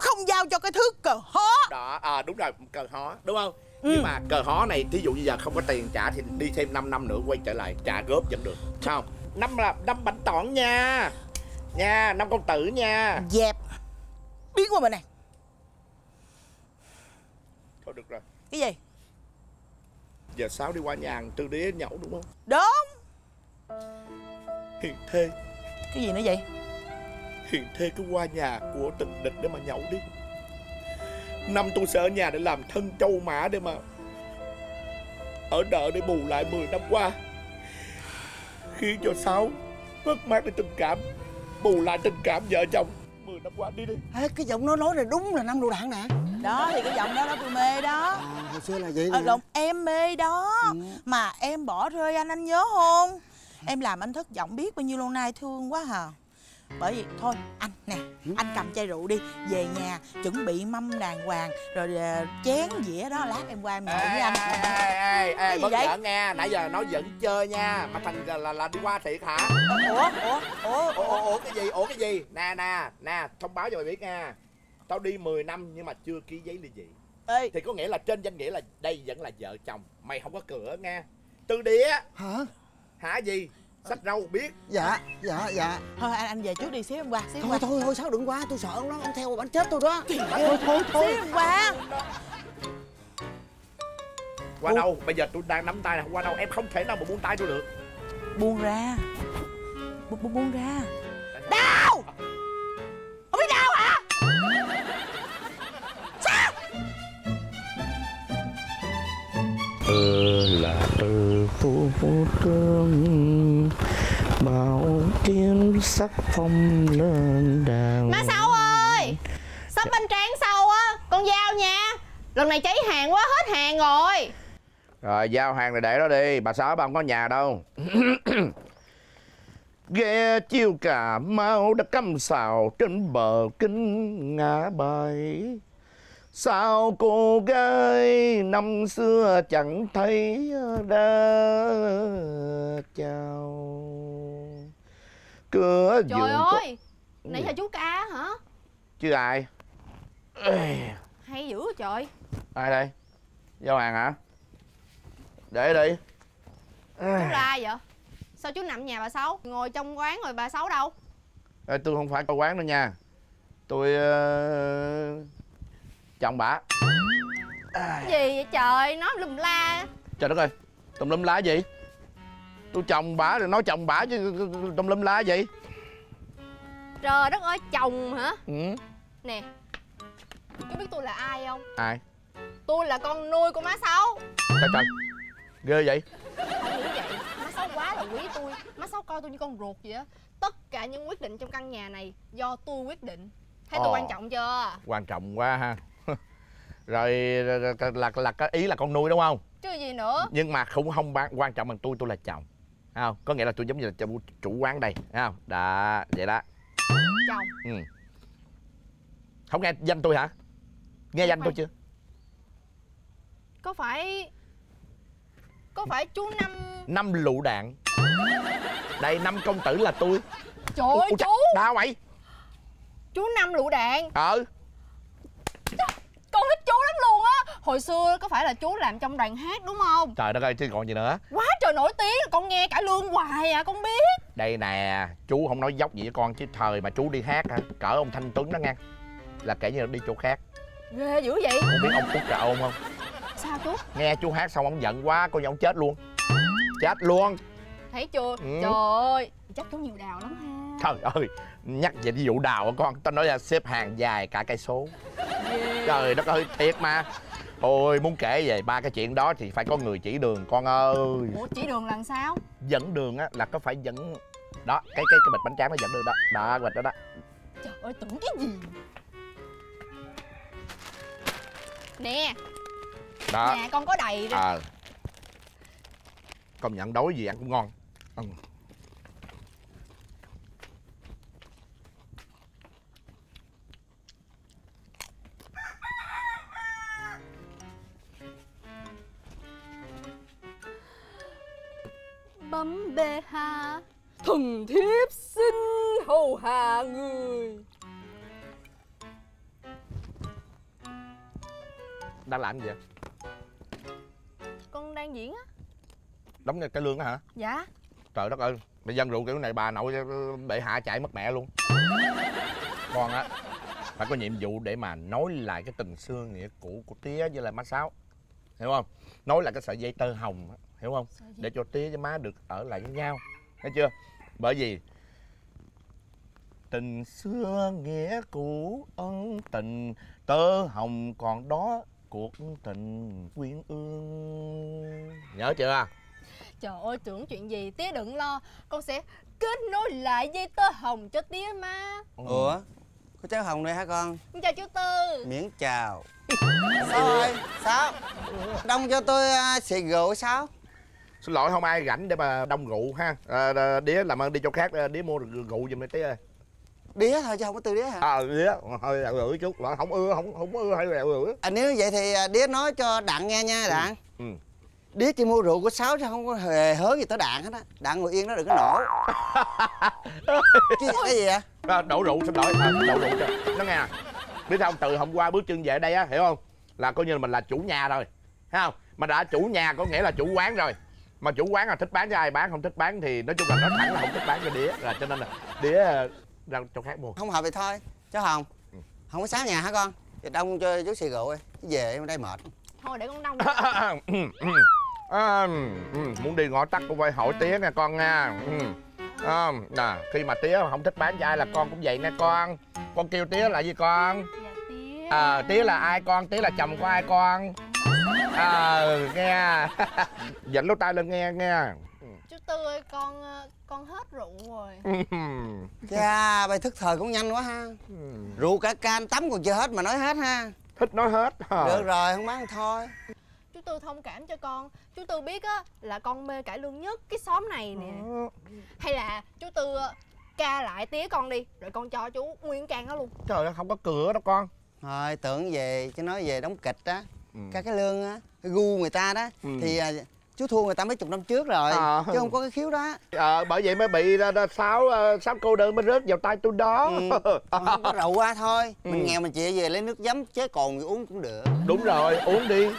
Không giao cho cái thứ cờ hó. Đó, đúng rồi, cờ hó, đúng không? Nhưng mà cờ hó này, thí dụ như giờ không có tiền trả thì đi thêm 5 năm nữa quay trở lại trả góp vẫn được. Sao? 5 bánh tỏn nha. Nha, 5 công tử nha. Dẹp. Biến qua bên này. Thôi được rồi. Cái gì? Giờ Sáu đi qua nhà hàng Tư Đế nhậu đúng không? Đúng. Hiền Thê. Cái gì nữa vậy? Hiền Thê cứ qua nhà của tình địch để mà nhậu đi. Năm tôi sẽ ở nhà để làm thân châu mã để mà ở đợi để bù lại 10 năm qua, khiến cho Sáu mất mát đến tình cảm, bù lại tình cảm vợ chồng 10 năm qua. Đi đi. Cái giọng nó nói này đúng là 5 lựu đạn nè. Đó thì cái giọng đó nó tôi mê đó. Hồi xưa là vậy nè. Lộn, em mê đó. Mà em bỏ rơi anh nhớ không? Em làm anh thất vọng biết bao nhiêu lâu nay, thương quá hả? Bởi vì thôi anh nè, anh cầm chai rượu đi, về nhà chuẩn bị mâm đàng hoàng, rồi chén dĩa đó, lát em qua em nhậu với anh. Ê, bất ngờ nghe, nãy giờ nó giận chơi nha, mà thành là đi qua thiệt hả? Ủa cái gì, nè, thông báo cho mày biết nha, tao đi 10 năm nhưng mà chưa ký giấy ly dị. Ê, thì có nghĩa là trên danh nghĩa là đây vẫn là vợ chồng, mày không có cửa nghe. Từ đĩa hả? Hả gì? Sách rau biết. Dạ. Thôi anh về trước đi, xíu em qua. Thôi sao đừng qua, tôi sợ ông lắm, ông theo bánh chết tôi đó. Thôi. Xíu em qua. Qua đâu? Bây giờ tôi đang nắm tay này, không qua đâu, em không thể nào mà buông tay tôi được. Buông ra. Buông ra. Đau! Ông biết đau hả? Sao? Là từ phố vô tương, bảo kiếm sắc phong lên đàn. Má Sáu ơi, shop bên Tráng Sâu á, con giao nha. Lần này cháy hàng quá, hết hàng rồi. Rồi giao hàng rồi để đó đi, bà Sáu bà không có nhà đâu. Ghe chiêu Cà Mau đã cắm sào trên bờ kinh ngã bảy. Sao cô gái năm xưa chẳng thấy đã chào cửa. Trời ơi, nãy là chú Ca hả? Chứ ai. Hay dữ trời. Ai đây? Giao hàng hả? Để đi. Chú la vậy? Sao chú nằm nhà bà Sáu? Ngồi trong quán rồi bà Sáu đâu? Ê, tôi không phải coi quán đâu nha. Tôi... chồng bả. Cái gì vậy trời, nói lùm la. Trời đất ơi, tùm lum lá gì? Tôi chồng bả rồi nói chồng bả chứ tùm lum lá gì? Trời đất ơi, chồng hả? Ừ. Nè, chú biết tôi là ai không? Ai? Tôi là con nuôi của má Sáu. Trời trời, ghê vậy? Không vậy, má Sáu quá là quý tôi. Má Sáu coi tôi như con ruột vậy á. Tất cả những quyết định trong căn nhà này do tôi quyết định. Thấy tôi quan trọng chưa? Quan trọng quá ha. Rồi là cái ý là con nuôi đúng không? Chứ gì nữa. Nhưng mà cũng không quan trọng bằng tôi là chồng. Không, có nghĩa là tôi giống như là chủ quán đây, không? Đó, vậy đó. Chồng. Ừ. Không nghe danh tôi hả? Nghe danh tôi chưa? Có phải chú Năm lựu đạn. Đây, Năm công tử là tôi. Trời ơi chú. Đau mày. Chú Năm lựu đạn. Ừ. Con thích chú lắm luôn á. Hồi xưa có phải là chú làm trong đoàn hát đúng không? Trời đất ơi chứ còn gì nữa. Quá trời nổi tiếng, con nghe cải lương hoài à, con biết. Đây nè, chú không nói dốc gì với con chứ thời mà chú đi hát hả, cỡ ông Thanh Tuấn đó nghe, là kể như là đi chỗ khác. Ghê dữ vậy. Không biết ông Út Cà Ôn không? Sao chú? Nghe chú hát xong ông giận quá, coi như ông chết luôn. Chết luôn. Thấy chưa? Ừ. Trời ơi, chắc chú nhiều đào lắm ha. Trời ơi, nhắc về cái vụ đào của con, tao nói là xếp hàng dài cả cây số. Trời đất ơi, thiệt mà. Ôi, muốn kể về ba cái chuyện đó thì phải có người chỉ đường con ơi. Ủa, chỉ đường là sao? Dẫn đường á, là có phải dẫn... Đó, cái bịch bánh tráng nó dẫn đường đó. Đó, bịch đó đó. Trời ơi, tưởng cái gì? Nè đó. Nhà con có đầy rồi. À. Công nhận đói gì ăn cũng ngon. Ừ. Bấm bê ha, thần thiếp xin hầu hạ người. Đang làm gì vậy? Con đang diễn á. Đóng cái lương đó hả? Dạ. Trời đất ơi, mày dân rượu kiểu này bà nội bệ hạ chạy mất mẹ luôn. Con á, phải có nhiệm vụ để mà nối lại cái tình xưa nghĩa cũ của tía với lại má Sáu, hiểu không? Nối lại cái sợi dây tơ hồng á, hiểu không? Để cho tía với má được ở lại với nhau, thấy chưa? Bởi vì tình xưa nghĩa cũ, ân tình tơ hồng còn đó, cuộc tình quyến ương, nhớ chưa? Trời ơi, tưởng chuyện gì, tía đừng lo, con sẽ kết nối lại dây tơ hồng cho tía má. Ủa, có cháu Hồng đây hả con? Chào chú Tư. Miễn chào. Sao ơi, Sáu đông cho tôi xì rượu Sáu. Xin lỗi không ai rảnh để mà đông rượu ha. Đía làm ơn đi chỗ khác, Đía mua rượu giùm đi tí ơi. Đĩa thôi chứ không có tư đĩa hả? Đĩa, hơi đẹo rưỡi chút, mà không ưa, không ưa hay đẹo rưỡi. À nếu vậy thì đĩa nói cho Đặng nghe nha Đặng. Đĩa chị mua rượu của Sáu chứ không có hề hớ gì tới Đạn hết á. Đạn ngồi yên nó đừng có nổ. Cái gì vậy? Đổ rượu xin lỗi, đổ rượu cho nó nghe nè. Biết không, từ hôm qua bước chân về đây á, hiểu không? Là coi như là mình là chủ nhà rồi, thấy không? Mà đã chủ nhà có nghĩa là chủ quán rồi. Mà chủ quán là thích bán cho ai bán, không thích bán thì nói chung là nó thẳng là không thích bán cho đĩa. Là cho nên là đĩa ra chỗ khác mua. Không hợp thì thôi, chứ không? Không có Sáu nhà hả con? Thì đông cho chú xì rượu đi, về đây mệt. Thôi để con đông. Muốn đi ngõ tắt cũng phải hỏi tía nè con nha. Nè khi mà tía không thích bán cho ai là con cũng vậy nè con. Con kêu tía là gì con? Dạ tía. Tía là ai con? Tía là chồng của ai con? Nghe. Dẫn lỗ tai lên nghe nghe. Chú Tư ơi, con hết rượu rồi. Chà, bài thức thời cũng nhanh quá ha. Rượu cả can tắm còn chưa hết mà nói hết ha. Thích nói hết hả? Được rồi, không bán thôi. Chú Tư thông cảm cho con. Chú Tư biết á là con mê cải lương nhất cái xóm này nè. Hay là chú Tư ca lại tía con đi, rồi con cho chú nguyên can đó luôn. Trời ơi, không có cửa đâu con. Thôi tưởng về chứ nói về đóng kịch á. Ca cái lương á, gu người ta đó thì chú thua người ta mấy chục năm trước rồi chứ không có cái khiếu đó. Bởi vậy mới bị Sáu cô đơn mới rớt vào tay tôi đó. Không có rượu qua thôi. Mình nghèo mình chị về lấy nước giấm chế cồn rồi uống cũng được. Đúng rồi, uống đi.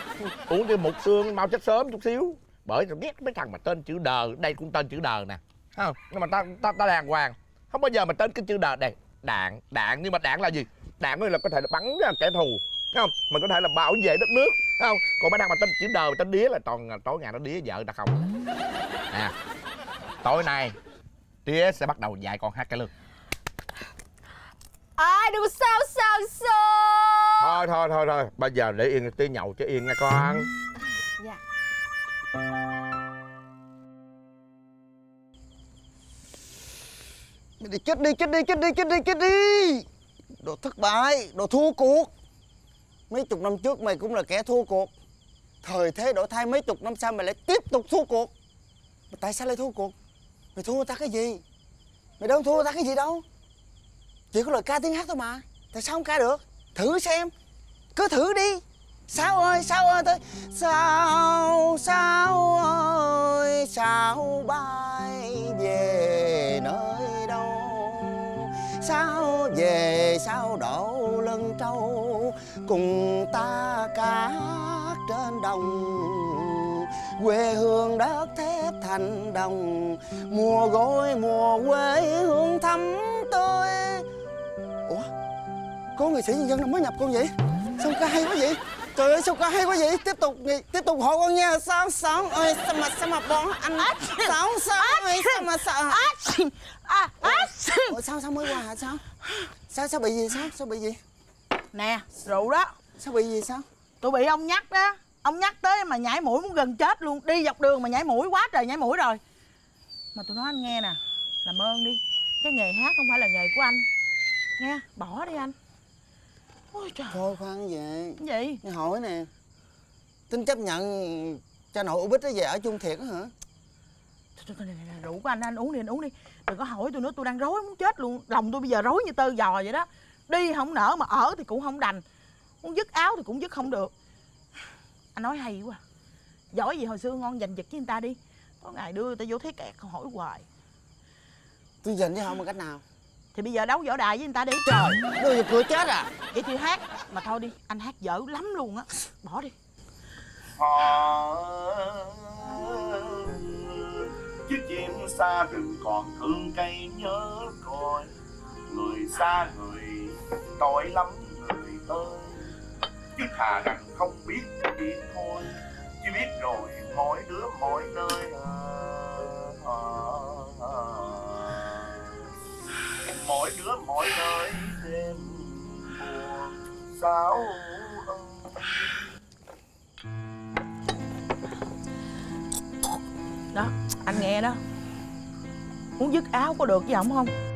Uống đi một xương mau chết sớm chút xíu. Bởi tao ghét mấy thằng mà tên chữ đờ, đây cũng tên chữ đờ nè. Không, nhưng mà ta đàng hoàng. Không bao giờ mà tên cái chữ đờ đây. Đạn, đạn nhưng mà đạn là gì? Đạn là có thể là bắn ra kẻ thù. Không, mình có thể là bảo vệ đất nước, thấy không? Còn mấy thằng mà tên chữ đờ mà tên đía là toàn tối ngày nó đía vợ ta không. Nè, tối nay tía sẽ bắt đầu dạy con hát cải lương. Ai đừng sao sao sao. Thôi bây giờ để yên tía nhậu cho yên nha con. Dạ. Đi chết đi. Đồ thất bại, đồ thua cuộc. Mấy chục năm trước mày cũng là kẻ thua cuộc. Thời thế đổi thay mấy chục năm sau mày lại tiếp tục thua cuộc. Mà tại sao lại thua cuộc? Mày thua người ta cái gì? Mày đâu thua người ta cái gì đâu. Chỉ có lời ca tiếng hát thôi mà. Tại sao không ca được? Thử xem. Cứ thử đi. Sao ơi tới. Sao ơi sao bay về nơi đâu. Sao về sao đổ lưng trâu. Cùng ta cá trên đồng. Quê hương đất thép thành đồng. Mùa gối mùa quê hương thắm tươi. Ủa? Có nghệ sĩ nhân dân nào mới nhập con vậy? Sao ca hay quá vậy? Trời ơi sao ca hay quá vậy? Tiếp tục hỏi con nha. Sao ơi sao mà bọn anh hết. Sao ơi sao mà Ủa, sao mới qua hả sao? Sao bị gì sao bị gì? Nè, rượu đó. Sao bị gì sao? Tụi bị ông nhắc đó. Ông nhắc tới mà nhảy mũi muốn gần chết luôn. Đi dọc đường mà nhảy mũi quá trời nhảy mũi rồi. Mà tụi nó anh nghe nè. Làm ơn đi. Cái nghề hát không phải là nghề của anh. Nghe, bỏ đi anh. Ôi trời. Thôi khoan vậy. Cái gì? Nghe hỏi nè. Tính chấp nhận cho nội Út Bích về ở chung thiệt đó hả? Thôi rượu của anh uống đi, anh uống đi. Đừng có hỏi tôi nữa, tôi đang rối muốn chết luôn. Lòng tôi bây giờ rối như tơ giò vậy đó. Đi không nở mà ở thì cũng không đành. Muốn dứt áo thì cũng dứt không được. Anh nói hay quá. Giỏi gì hồi xưa ngon giành giật với người ta đi. Có ngày đưa người ta vô thế kẹt không hỏi hoài. Tôi giành chứ không bằng cách nào. Thì bây giờ đấu võ đài với người ta đi. Trời, đưa vô cửa chết à. Vậy thì hát. Mà thôi đi, anh hát dở lắm luôn á. Bỏ đi. Chiếc chim xa rừng còn thương cây nhớ còi. Người xa người tội lắm người ơi. Chứ thà rằng không biết thì thôi. Chứ biết rồi mỗi đứa mỗi nơi. Mỗi đứa mỗi nơi thêm buồn. Sao đó anh nghe đó. Muốn dứt áo có được chứ không?